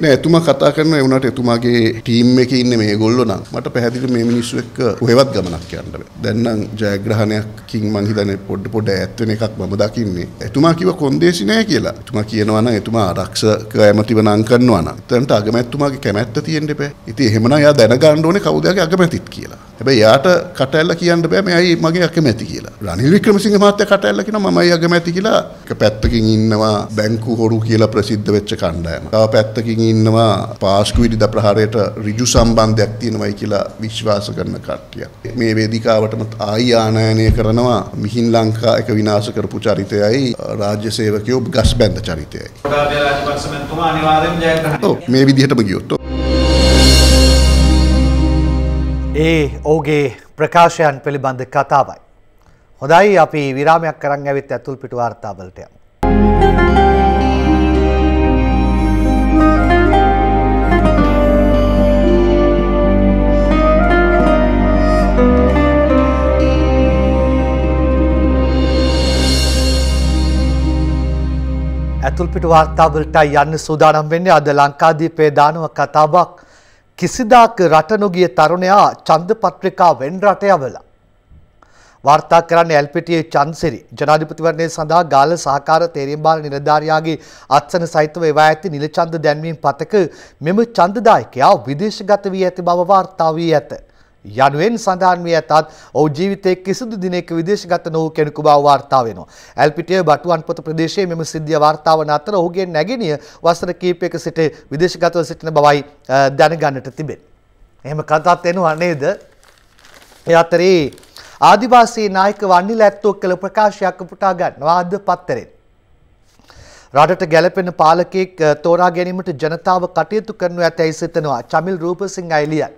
නෑ එතුමා කතා කරන ඒ වුණාට එතුමාගේ ටීම් එකේ ඉන්නේ මේගොල්ලෝ නම් මට පැහැදිලි මේ මිනිස්සු එක්ක කොහෙවත් ගමනක් යන්න බෑ. දැන් නම් ජයග්‍රහණයක්කින් මං හිතන්නේ පොඩ පොඩ ඈත් වෙන එකක් මම දකින්නේ. එතුමා කිව්ව කොන්දේසි නෑ කියලා. එතුමා කියනවා නම් එතුමා ආරක්ෂක ඇමතිව නම් කරනවා නම් එතනට අගමැතිතුමාගේ කැමැත්ත තියෙන්න එපා. ඉතින් එහෙමනම් එයා දැනගන්න ඕනේ කවුද යාගේ අගමැතිත් කියලා. හැබැයි යාට කටැල්ල කියන්න බෑ මේ අය මගේ අකමැති කියලා. රනිල් වික්‍රමසිංහ මහත්තයා කටැල්ල කියනවා මම අය අකමැති කියලා. එක පැත්තකින් ඉන්නවා බැංකු හොරු කියලා ප්‍රසිද්ධ වෙච්ච කණ්ඩායම. තව පැත්තකින් ඉන්නවා පාස්කු විරිද ප්‍රහාරයට ඍජු සම්බන්ධයක් තියෙනවායි කියලා විශ්වාස කරන කට්ටිය. මේ වේදිකාවටම ආයි ආනයනය කරනවා මිහින් ලංකා එක විනාශ කරපු චරිතයයි රාජ්‍ය සේවකයෝ ගස් බැඳ චරිතයයි. මේ විදිහටම ගියොත් ए ओगे प्रकाशयन पिलिबंद कथावई होदाई आपी विरामयक करंगवित अतुल पिटवार्ता बलटे अतुल पिटवार्ता बलटा यन सुदानम वेन्ने अद लंकादीपे दानव कथावक කිසිදාක රට නොගිය තරුණයා ඡන්ද පත්‍රිකා වෙන් රටය වෙලා වාර්තා කරන L P T A Chansiri ජනාධිපතිවරණය සඳහා ගාල්ල සහකාර තේරීම් බාල නිලධාරියාගේ අත්සන සහිතව එවා ඇති නිල ඡන්ද දැන්වීම පතක මෙම ඡන්දදායකයා විදේශගත වී ඇති බව වාර්තා වී ඇත. යනුවෙන් සඳහන් වී ඇතත් ඔහු ජීවිතයේ කිසිදු දිනක විදේශගත නොවූ කෙනෙකු බව වාර්තා වෙනවා. එල් පී ටී ඒ බටුවන් පොත ප්‍රදේශයේ මෙම සිද්ධිය වාර්තා වන අතර ඔහුගේ නැගණිය වසර කිහිපයක සිට විදේශගතව සිටින බවයි දැනගන්නට තිබෙන. එහෙම කතාත් එනවා නේද? ඒ අතරේ ආදිවාසී නායක වන්නිල ඇත්තෝ කියලා ප්‍රකාශයක් උපුටා ගන්නවා අද පත්තරෙන්. රටට ගැලපෙන පාලකෙක් තෝරා ගැනීමට ජනතාව කටයුතු කරනු ඇතැයි සිතනවා චමිල් රූපසිංහ අයිලියන්.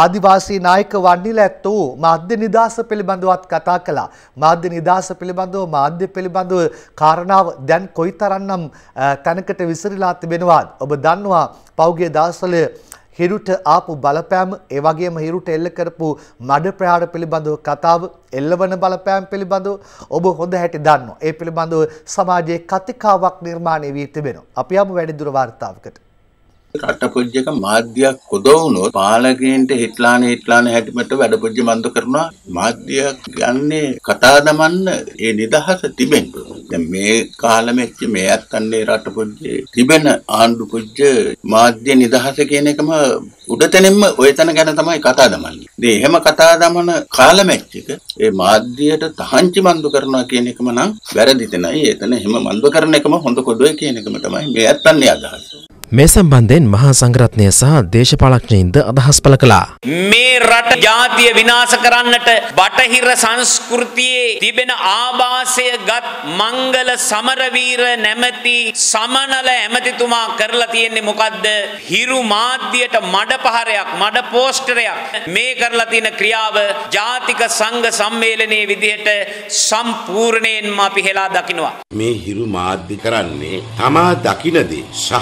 ආදිවාසී නායක වන්නිල ඇත්තෝ මාධ්‍ය නිදහස පිළිබඳවත් කතා කළා. මාධ්‍ය නිදහස පිළිබඳව මාධ්‍ය පිළිබඳව කාරණාව දැන් කොයිතරම්නම් තැනකට විසිරීලා තිබෙනවද? ඔබ දන්නවා පෞගේ දවස්වල හිරුට ආපු බලපෑම, ඒ වගේම හිරුට එල්ල කරපු මඩ ප්‍රහාර පිළිබඳව කතාව, එල්ලවන බලපෑම් පිළිබඳව ඔබ හොඳ හැටි දන්නවා. ඒ පිළිබඳව සමාජයේ කතිකාවක් නිර්මාණය වී තිබෙනවා. අපි යමු වැඩිදුර වාර්තාවකට. රට පොජ්ජ එක මාධ්‍යයක් කොදවුනොත් පාලකයන්ට හිටලානේ හිටලානේ හැටිමට වැඩ පොජ්ජ බන්ද කරනවා. මාධ්‍යයක් යන්නේ කතා දමන්න ඒ නිදහස තිබෙන්න. දැන් මේ කාලෙමෙච්ච මේ අත්තන්නේ රට පොජ්ජ තිබෙන ආණ්ඩු පොජ්ජ මාධ්‍ය නිදහස කියන එකම උඩතනින්ම ඔය තන ගැන තමයි කතා දමන්නේ. ඉතින් එහෙම කතා දමන කාලෙමෙච්ච එක ඒ මාධ්‍යයට තහංචි බන්දු කරනවා කියන එකම නම් වැරදි තනයි. එතන එහෙම බන්දු කරන එකම හොඳ කොඩුවේ කියන එකම තමයි මේ අත්තන්නේ අදහස. මේ සම්බන්ධයෙන් මහා සංඝරත්නය සහ දේශපාලඥයින්ද අදහස් පළ කළා. මේ රට ජාතිය විනාශ කරන්නට බටහිර සංස්කෘතියේ තිබෙන ආభాසය ගත් මංගල සමරවීර නැමැති සමනල ඇමතිතුමා කරලා තියෙන්නේ මොකද්ද? හිරු මාධ්‍යයට මඩ පහරයක්, මඩ පෝස්ටරයක් මේ කරලා තියෙන ක්‍රියාව ජාතික සංඝ සම්මේලනයේ විදිහට සම්පූර්ණයෙන්ම අපි හෙලා දකිනවා. මේ හිරු මාධ්‍ය කරන්නේ තමා දකින්නේ සහ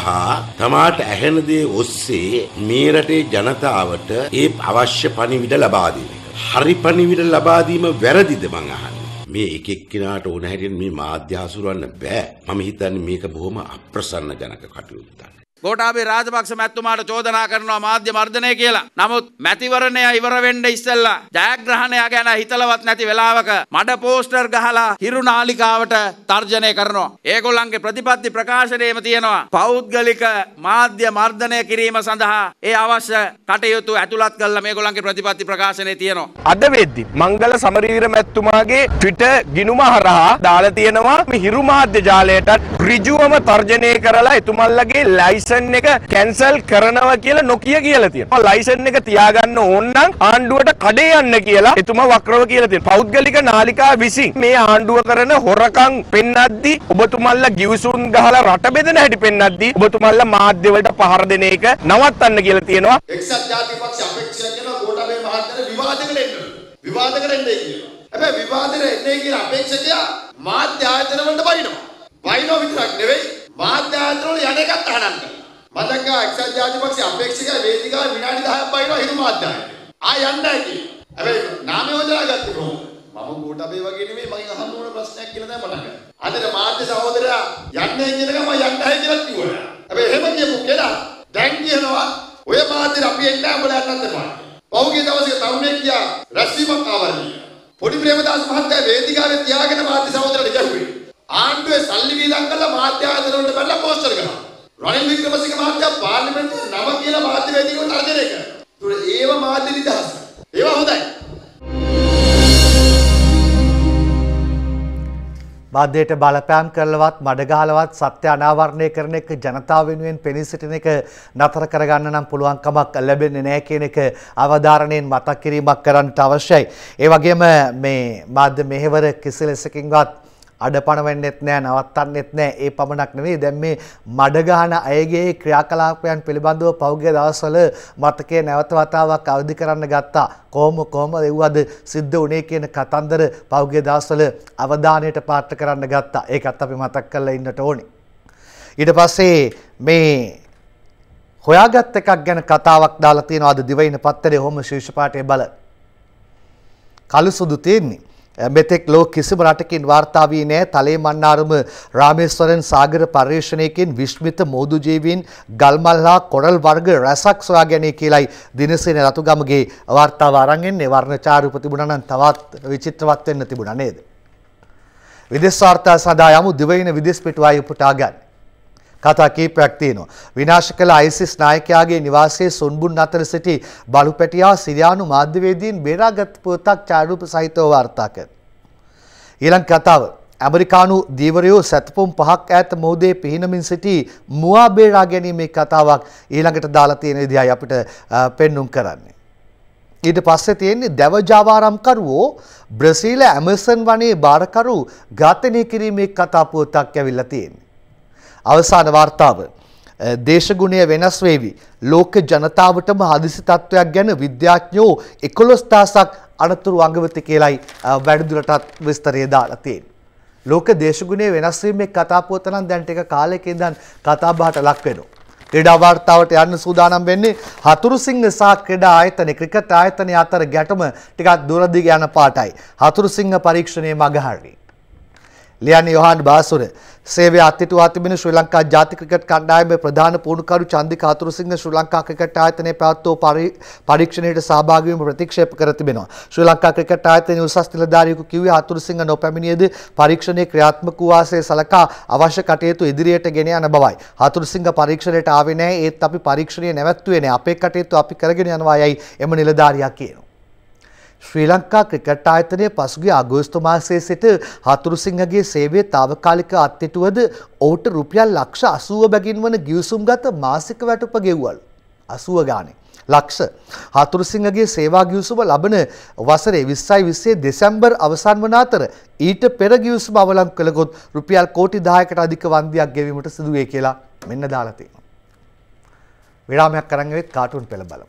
තමාට ඇහෙන දේ ඔස්සේ මේ රටේ ජනතාවට ඒ අවශ්‍ය පණිවිඩ ලබා දෙන එක. හරි පණිවිඩ ලබා දීම වැරදිද මං අහන්නේ. මේ එක එක්කිනාට ඕන හැටියට මේ මාධ්‍ය හසුරවන්න බෑ. මම හිතන්නේ මේක බොහොම අප්‍රසන්න ජනක කටයුත්තක්. ගෝඨාභය රාජපක්ෂ මැතිතුමාට චෝදනා කරනවා මාධ්‍ය මර්ධනය කියලා. නමුත් මැතිවරණය ඉවර වෙන්න ඉස්සෙල්ලා ජයග්‍රහණය ගැන හිතලවත් නැති වෙලාවක මඩ පෝස්ටර් ගහලා හිරු නාලිකාවට තර්ජනය කරනවා. ඒගොල්ලන්ගේ ප්‍රතිපත්ති ප්‍රකාශනයේම තියෙනවා පෞද්ගලික මාධ්‍ය මර්ධනය කිරීම සඳහා ඒ අවශ්‍ය කටයුතු ඇතුළත් කරලා මේගොල්ලන්ගේ ප්‍රතිපත්ති ප්‍රකාශනයේ තියෙනවා. අද වෙද්දි මංගල සමරවීර මැතිතුමාගේ Twitter ගිණුම හරහා දාලා තියෙනවා මේ හිරු මාධ්‍ය ජාලයට ඍජුවම තර්ජනය කරලා එතුමල්ලගේ ලයිසන් එක කැන්සල් කරනවා කියලා නොකිය කියලා තියෙනවා. ලයිසන් එක තියාගන්න ඕන නම් ආණ්ඩුවට කඩේ යන්න කියලා එතුමා වක්‍රව කියලා තියෙනවා. පෞද්ගලික නාලිකාව විසින් මේ ආණ්ඩුව කරන හොරකම් පෙන්වද්දී ඔබතුමල්ලා ගිවිසුම් ගහලා රට බෙදෙන හැටි පෙන්වද්දී ඔබතුමල්ලා මාධ්‍ය වලට පහර දෙන එක නවත්තන්න කියලා තියෙනවා. එක්සත් ජාතික පක්ෂය අපේක්ෂා කරන ගෝඨාභය මහත්තයා විවාදයකට එන්න. විවාදයකට එන්නේ කියලා. හැබැයි විවාදෙට එන්නේ කියලා අපේක්ෂකයා මාධ්‍ය ආයතන වලට බයිනවා. බයිනෝ විතරක් නෙවෙයි මාධ්‍ය ආයතන වල යන එකත් අහන්න. මතකයි එක්සත් ජාතික පක්ෂයේ අපේක්ෂකයා වේදිකාව විනාඩි දහයක් බයිනවා හිරු මාධ්‍යයට. ආ යන්නේ නැහැ කිය. හැබැයි නාම යෝජනා ගත්තේ කොහොමද? මම ගෝඨාභය වගේ නෙමෙයි මගෙන් අහන්න ඕන ප්‍රශ්නයක් කියලා තමයි මතක. අදට මාධ්‍ය සහෝදරයා යන්නේ කියන ගම යන්නේ නැහැ කියලා කිව්වා. හැබැයි එහෙම කියපු කෙනා දැන් කියනවා ඔය මාධ්‍යට අපි එන්නේ නැහැ ඔයාලා යන්නත් එපා. පහුගිය දවසේ තරුණයෙක් කියා රැස්වීමක් ආවා කියලා. පොඩි ප්‍රේමදාස මහත්තයා වේදිකාවේ තියාගෙන මාධ්‍ය සහෝදරයාට ගැහුවේ. ආණ්ඩුවේ සල්ලි වීදම් කළා මාධ්‍ය ආයතන වලට බැලලා පෝස්ටර් ගහනවා. රනිල් වික්‍රමසිංහ මහත්තයා පාර්ලිමේන්තුවේ නම කියලා මාධ්‍ය වේදිකාවට තරජනය කරනවා. ඒතකොට ඒව මාධ්‍ය නිදහස. ඒ බාධයට බලපෑම් කරලවත් මඩ ගහලවත් සත්‍ය අනාවරණය කරන එක ජනතාව වෙනුවෙන් පෙනී සිටින එක නතර කරගන්න නම් පුළුවන් කමක් ලැබෙන්නේ නැහැ කියන එක අවධාරණයෙන් මතක් කිරීමක් කරන්නට අවශ්‍යයි. ඒ වගේම මේ මාධ්‍ය මෙහෙවර කිසිලෙසකින්වත් අඩපණ වෙන්නෙත් නැහැ, නවත්තන්නෙත් නැහැ. ඒ පමණක් නෙවෙයි, දැන් මේ මඩ ගහන අයගේ ක්‍රියාකලාපයන් පිළිබඳව පෞද්ගලික දවස්වල මතකයේ නැවත වතාවක් අවදි කරන්න ගත්තා. කොහොම කොහොමද ඒවද සිද්ධ වුණේ කියන කතන්දර පෞද්ගලික දවස්වල අවධානයට පාත්‍ර කරන්න ගත්තා. ඒකත් අපි මතක් කරලා ඉන්නට ඕනේ. ඊට පස්සේ මේ හොයාගත් එකක් ගැන කතාවක් දාලා තියෙනවා අද දිවයින පත්තරේ. ඔහොම ශීර්ෂ පාඨයේ බල කළු සුදු තියෙන්නේ. මෙතෙක් ලෝක කිසිම රටකින් වාර්තා වී නැහැ තලේ මන්නාරම රාමේස්වරන් සාගර පර්යේෂණයකින් විශ්මිත මෝදු ජීවීන් ගල්මල් හා කොරල් වර්ග රැසක් සොයා ගැනීම කියලායි දිනසේන රතුගමගේ වාර්තාව අරන් එන්නේ. වර්ණචාරු ප්‍රතිබුණා නම් තවත් විචිත්‍රවත් වෙන්න තිබුණා නේද? විදේශ වාර්තා සඳහා යමු. දිවයින විදේශ පිටුවයි උපුටා ගන්න කතා කීපයක් තියෙනවා. විනාශ කළ අයිසිස් නායකයාගේ නිවාසයේ සොන්බුන් අතර සිටි බලුපැටියා සිරියානු මාධ්‍යවේදීන් බේරාගත් පුවතක් ඡායාරූප සහිතව වාර්තා කරනවා. ඊළඟ කතාව ඇමරිකානු දීවරයෝ සැතපොම් පහක් ඈත මොහොතේ පිහිනමින් සිටි මුවා බේරා ගැනීමේ කතාවක් ඊළඟට දාලා තියෙන විදියයි අපිට පෙන්눔 කරන්නේ. ඊට පස්සේ තියෙන්නේ දැව ජාවාරම්කරුවෝ බ්‍රසීල ඇමසන් වනයේ බාරකරු ඝාතනය කිරීමේ කතා පුවතක් ඇවිල්ලා තියෙනවා. අවසාන වාර්තාව දේශගුණය වෙනස් වේවි. ලෝක ජනතාවටම හදිසි තත්ත්වයක් ගැන විද්‍යාඥයෝ එකොළොස් දහසක් අනතුරු අඟවති කියලායි වැඩිදුරටත් විස්තරය දාලා තියෙන්නේ. ලෝක දේශගුණය වෙනස් වීමේ කතා පොත නම් දැන් ටික කාලයක ඉඳන් කතා බහට ලක් වෙනවා. ක්‍රීඩා වාර්තාවට යන්න සූදානම් වෙන්නේ හතුරුසිංහ සහ ක්‍රීඩා ආයතන ක්‍රිකට් ආයතන අතර ගැටුම ටිකක් දුර දිග යන පාටයි. හතුරුසිංහ පරීක්ෂණයේ මගහරිනේ. ලියන්නේ යොහාන් බාසුර සේවය අත්හිටුවා තිබෙන ශ්‍රී ලංකා ජාතික ක්‍රිකට් කණ්ඩායමේ ප්‍රධාන පුහුණුකරු චන්දික හතුරුසිංහ ශ්‍රී ලංකා ක්‍රිකට් ආයතනයේ පැවැත්වූ පරීක්ෂණයට සහභාගී වීම ප්‍රතික්ෂේප කර තිබෙනවා. ශ්‍රී ලංකා ක්‍රිකට් ආයතනයේ උසස් නිලධාරියෙකු කිව්වේ හතුරුසිංහ නොපැමිණියේදී පරීක්ෂණයේ ක්‍රියාත්මක වූ ආසේ සලකා අවශ්‍ය කටයුතු ඉදිරියට ගෙන යන බවයි. හතුරුසිංහ පරීක්ෂණයට ආවේ නැහැ, ඒත් අපි පරීක්ෂණය නැවැත්තුවේ නැහැ. අපේ කටයුතු අපි කරගෙන යනවායි එම නිලධාරියා කියනවා. ශ්‍රී ලංකා ක්‍රිකට් ආයතනය පසුගිය අගෝස්තු මාසයේ සිට හතුරුසිංහගේ සේවයේ తాවකාලික අත්හිටුවද ඔහුට රුපියල් ලක්ෂ අසූව බැගින් වන ගිවිසුම්ගත මාසික වැටුප ගෙව්වලු. අසූව ගානේ ලක්ෂ. හතුරුසිංහගේ සේවා ගිවිසුම ලබන වසරේ විස්සයි විස්සේ දෙසැම්බර් අවසන් වන අතර ඊට පෙර ගිවිසුම අවලං කළගොත් රුපියල් කෝටි දහයකට අධික වන්දියක් ගෙවීමට සිදු වේ කියලා මෙන්න දාලා තියෙනවා. විරාමයක් කරන් ගෙවෙත් කාටුන් පෙළ බලමු.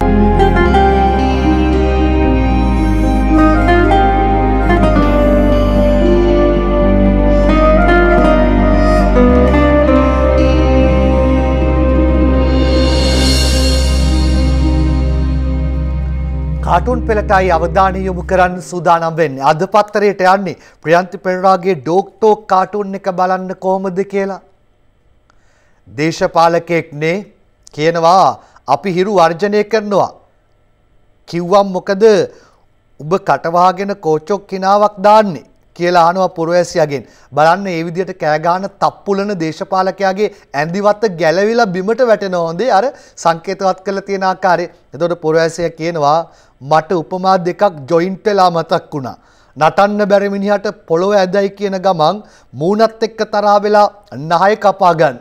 කාටුන් පෙළටයි අවධානය යොමු කරන්න සූදානම් වෙන්නේ. අද පත්තරයට යන්නේ ප්‍රියන්ති පෙරරාගේ ඩෝක් ටෝක් කාටුන් එක බලන්න කොහොමද කියලා. දේශපාලකෙක්නේ කියනවා අපි හිරු වර්ජනය කරනවා. කිව්වම් මොකද ඔබ කටවහගෙන කෝච්චොක් කිනාවක් දාන්නේ කියලා අහනවා පුරවැසියාගෙන්. බලන්න මේ විදියට කෑගාන තප්පුලන දේශපාලකයාගේ ඇඳිවත ගැලවිලා බිමට වැටෙනවා. හොඳේ අර සංකේතවත් කරලා තියෙන ආකාරයේ. එතකොට පුරවැසියා කියනවා මට උපමා දෙකක් ජොයින්ට් වෙලා මතක් වුණා. නටන්න බැරි මිනිහට පොළොව ඇදයි කියන ගමන් මූණත් එක්ක තරහ වෙලා නහය කපා ගන්න.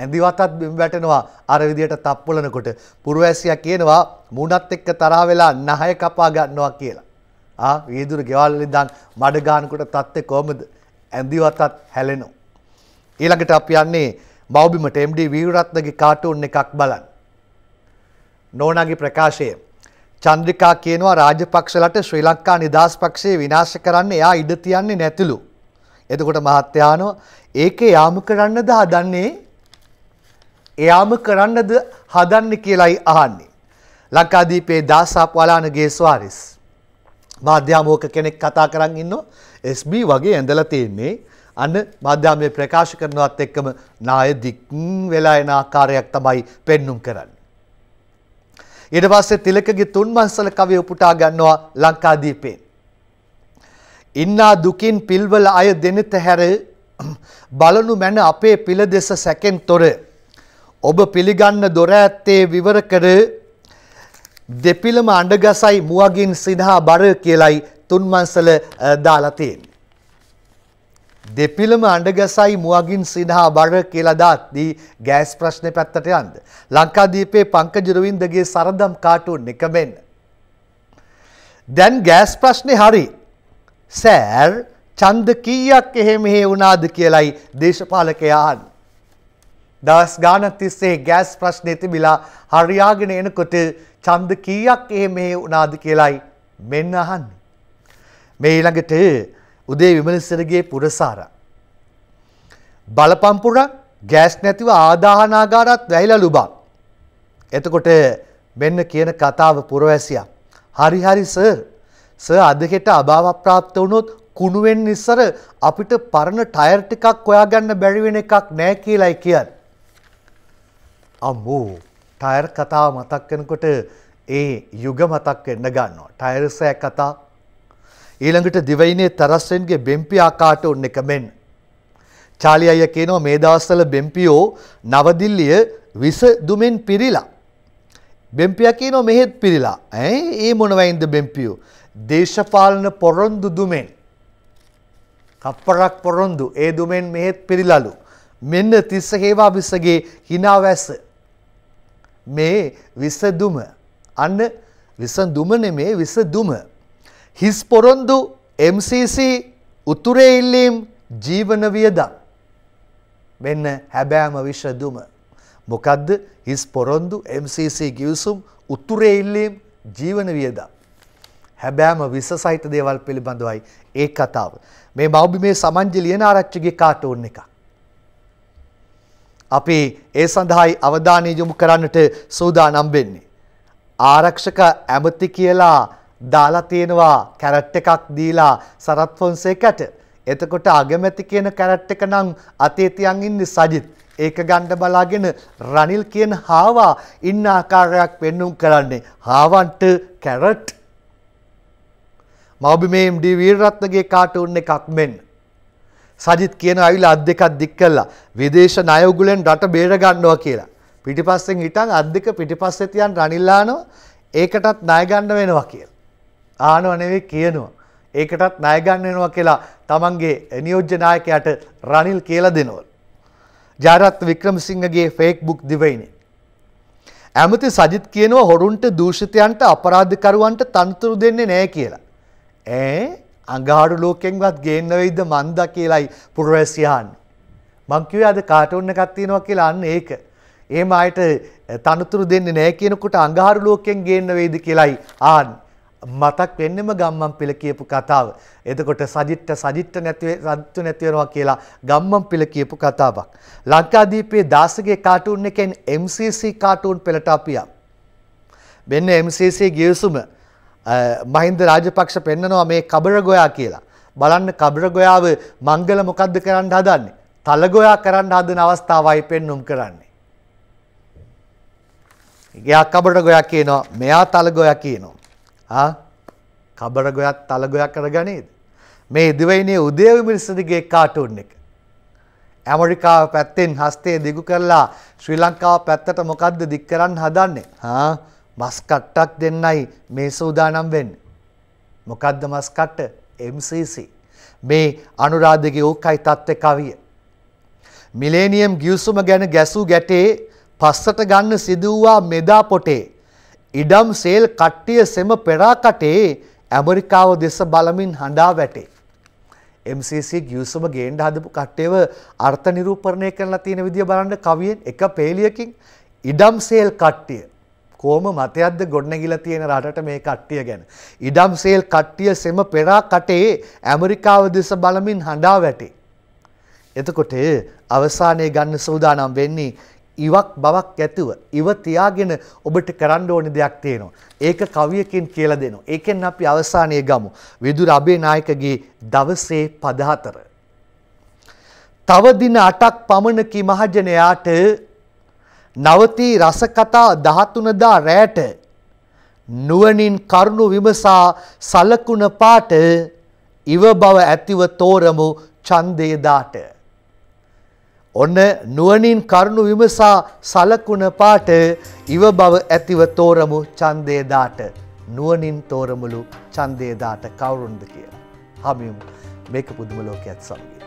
ඇඳිවතත් බිම වැටෙනවා අර විදියට තප්පුලනකොට. පුරවැසියා කියනවා මූණත් එක්ක තරහ වෙලා නහය කපා ගන්නවා කියලා. ආ වීදුරු ගෙවල් ඉඳන් මඩ ගානකට තත්ත්වේ කොහමද? ඇඳිවතත් හැලෙනවා. ඊළඟට අපි යන්නේ මව්බිමට. එම් ඩී වීරරත්නගේ කාටුන් එකක් බලන්න. නෝනාගේ ප්‍රකාශය. චන්ද්‍රිකා කියනවා රාජපක්ෂලට ශ්‍රී ලංකා නිදහස් පක්ෂය විනාශ කරන්න එයා ඉඩ තියන්නේ නැතිලු. එතකොට මහත්තයා අහනවා ඒකේ යාම කරන්නද හදන්නේ? එයාම කරන්නද හදන්නේ කියලායි අහන්නේ. ලංකාදීපේ දාසාප් වලානගේ ස්වාරිස් මාධ්‍යාමෝක කෙනෙක් කතා කරන් ඉන්නෝ. එස් බී වගේ ඇඳලා තියෙන්නේ. අන්න මාධ්‍යාමයේ ප්‍රකාශ කරනවත් එක්කම නාය දික් වෙලා එන ආකාරයක් තමයි පෙන්눔 කරන්නේ. ඊට පස්සේ තිලකගේ තුන්වන්සල කවිය උපුටා ගන්නවා ලංකාදීපේ. ඉන්නා දුකින් පිල්වල අය දෙනත හැර බලනු මැන අපේ පිළ දෙස සැකෙන් තොර ඔබ පිළිගන්න දොර ඇත්තේ විවර කර දෙපිළම අඬගසයි මුවගින් සිනහා බර කියලයි තුන්වන්සල දාලා තියෙන්නේ. දෙපිළම අඬගසයි මුවගින් සිනහා බර කියලා දාද්දී ගෑස් ප්‍රශ්නේ පැත්තට යන්න. ලංකාදීපේ පංකජ රවින්දගේ සරදම් කාටුන් එක මෙන්න. දැන් ගෑස් ප්‍රශ්නේ හරි. සර් ඡන්ද කීයක් එහෙ මෙහෙ වුණාද කියලායි දේශපාලකයා අහන්නේ. දවස් ගානක් තිස්සේ ගෑස් ප්‍රශ්නේ තිබිලා හරියාගෙන එනකොට ඡන්ද කීයක් එහෙ මෙහෙ වුණාද කියලායි මෙන්න අහන්නේ. මේ ඊළඟට උදේ විමලසරගේ පුරසාර බලපම්පුර ගෑස් නැතිව ආදාහනාගාරත් වැහිලා ලුබා. එතකොට මෙන්න කියන කතාව පුරවැසියා. හරි හරි සර්. සර් අද හෙට අභාවප්‍රාප්ත પ્રાપ્ત වුණොත් කුණු වෙන්න ඉස්සර අපිට පරණ ටයර් ටිකක් හොයාගන්න බැරි වෙන එකක් නෑ කියලායි කියන්නේ. අම්මෝ ටයර් කතාව මතක් කරනකොට ඒ යුග මතක් වෙන්න ගන්නවා. ටයර් සෑ කතා ඊළඟට දිවයිනේ තරස්සෙන්ගේ බෙම්පියා කාටුන් එක මෙන්න. චාලි අයියා කියනවා මේ දවස්වල බෙම්පියෝ නවදිල්ලිය විස දුමෙන් පිරිලා. බෙම්පියා කියනවා මෙහෙත් පිරිලා. ඈ ඒ මොන වයින්ද බෙම්පියෝ? දේශපාලන පොරොන්දු දුමෙන්. කප්පරක් පොරොන්දු ඒ දුමෙන් මෙහෙත් පිරිලාලු. මෙන්න තිස්ස හේවා විසගේ හිනාවැස. මේ විස දුම. අන්න විස දුම නෙමේ විස දුම. හිස් පොරොන්දු එම් සී සී උතුරේ ඉල්ලීම් ජීවන වියදම්. මෙන්න හැබෑම විසඳුම. මොකද්ද හිස් පොරොන්දු එම් සී සී ගිවිසුම් උතුරේ ඉල්ලීම් ජීවන වියදම්. හැබෑම විස සහිත දේවල් පිළිබඳවයි ඒ කතාව. මේ මව්බිමේ සමන්ජ ලියනාරච්චිගේ කාටුන් එකක්. අපි ඒ සඳහායි අවධානය යොමු කරන්නට සූදානම් වෙන්නේ. ආරක්ෂක ඇමති කියලා දාලා තියෙනවා කැරට් එකක් දීලා සරත් ෆොන්සේකට. එතකොට අගමැති කියන කැරට් එක නම් අතේ තියන් ඉන්නේ සජිත්. ඒක ගන්න බලාගෙන රනිල් කියන හාවා ඉන්න ආකාරයක් වෙන්නුම් කරන්නේ. හාවන්ට කැරට්. මව්බිමේ එම් ඩී වීරරත්නගේ කාටුන් එකක් මෙන්න. සජිත් කියන අවිලා අත් දෙකක් දික් කළා. විදේශ ණය උගුලෙන් රට බේර ගන්නවා කියලා. පිටිපස්සෙන් හිටන් අත් දෙක පිටිපස්සේ තියන් රනිල් ආනවා. ඒකටත් ණය ගන්න වෙනවා කියලා. ආනව නෙවෙයි කියනවා. ඒකටත් ණය ගන්න වෙනවා කියලා තමන්ගේ නියෝජ්‍ය නායකයාට රනිල් කියලා දෙනවලු. ජයරත්න වික්‍රමසිංහගේ Facebook දිවයිනේ. ඇමති සජිත් කියනවා හොරුන්ට දූෂිතයන්ට අපරාධකරුවන්ට තනතුරු දෙන්නේ නැහැ කියලා. ඈ අඟහරු ලෝකෙන්වත් ගේන්න වෙයිද මන්දා කියලායි පුරවැසියා අහන්නේ. මං කිව්වේ අද කාටුන් එකක් තියෙනවා කියලා අන්න ඒක. එහෙම ආයෙත් තනතුරු දෙන්නේ නැහැ කියනකොට අඟහරු ලෝකෙන් ගේන්න වෙයිද කියලායි අහන්නේ. මතක් වෙන්නෙම ගම්මන් පිළ කියපු කතාව. එතකොට සජිත්ට සජිත්ට නැති සජිත්තු නැති වෙනවා කියලා ගම්මන් පිළ කියපු කතාවක්. ලංකාදීපයේ දාසගේ කාටුන් එකෙන් එම් සී සී කාටුන් පෙළට අපියා. මෙන්න එම් සී සී ගිවිසුම මහින්ද රාජපක්ෂ පෙන්නනවා මේ කබර ගෝයා කියලා. බලන්න කබර ගෝයාව මංගල මොකද්ද කරන්න හදන්නේ? තල ගෝයා කරන්න හදන අවස්ථාවයි පෙන්නුම් කරන්නේ. ගියා කබර ගෝයා කියනවා මෙයා තල ගෝයා කියනවා. කබර ගොයත් තල ගොයක් කරගනේද. මේ දිවයිනේ උදේ විමලසරගේ කාටුන් එක. ඇමරිකාව පැත්තෙන් හස්තේ දිගු කරලා ශ්‍රී ලංකාව පැත්තට මොකද්ද දික් කරන්න හදන්නේ? හා මස් කට්ටක් දෙන්නයි මේ සූදානම් වෙන්නේ. මොකද්ද මස් කට්ට? එම් සී සී. මේ අනුරාධගේ ඕකයි තත්ත්ව කවිය. මිලේනියම් ගිවිසුම ගැන ගැසූ ගැටේ පස්සට ගන්න සිදුවා මෙදා පොටේ. ඉඩම් සේල් කට්ටිය සෙම පෙරා කටේ ඇමරිකාව දෙස බලමින් හඬා වැටේ. එම් සී සී ගිවිසුම ගේන්න හදපු කට්ටියව අර්ථ නිරූපණය කරලා තියෙන විදිය බලන්න කවියෙන් එක පේලියකින්. ඉඩම් සේල් කට්ටිය කොහොම මතයක්ද ගොඩනැගිලා තියෙන රටට මේ කට්ටිය ගැන. ඉඩම් සේල් කට්ටිය සෙම පෙරා කටේ ඇමරිකාව දෙස බලමින් හඬා වැටේ. එතකොට අවසානයේ ගන්න සූදානම් වෙන්නේ ඉවක් බවක් ඇතුව ඉව තියාගෙන ඔබට කරන්න ඕනි දෙයක් තියෙනවා. ඒක කවියකින් කියලා දෙනවා. ඒකෙන් අපි අවසානයේ ගමු. විදුර අබේනායකගේ දවසේ පද හතර. තව දින අටක් පමණ කි මහජනයාට නවතී රස කතා දහතුනදා රැට නුවණින් කරුණු විමසා සලකුණ පාට ඉව බව ඇතිව තෝරමු ඡන්දේ දාට. ඔන්න නුවණින් කරුණු විමසා සලකුණ පාට ඉව බව ඇතිව තෝරමු ඡන්දේ දාට. නුවණින් තෝරමුලු ඡන්දේ දාට කවුරුන්ද කියලා. හමියුම් මේක පුදුම ලෝකයක් සමගින්.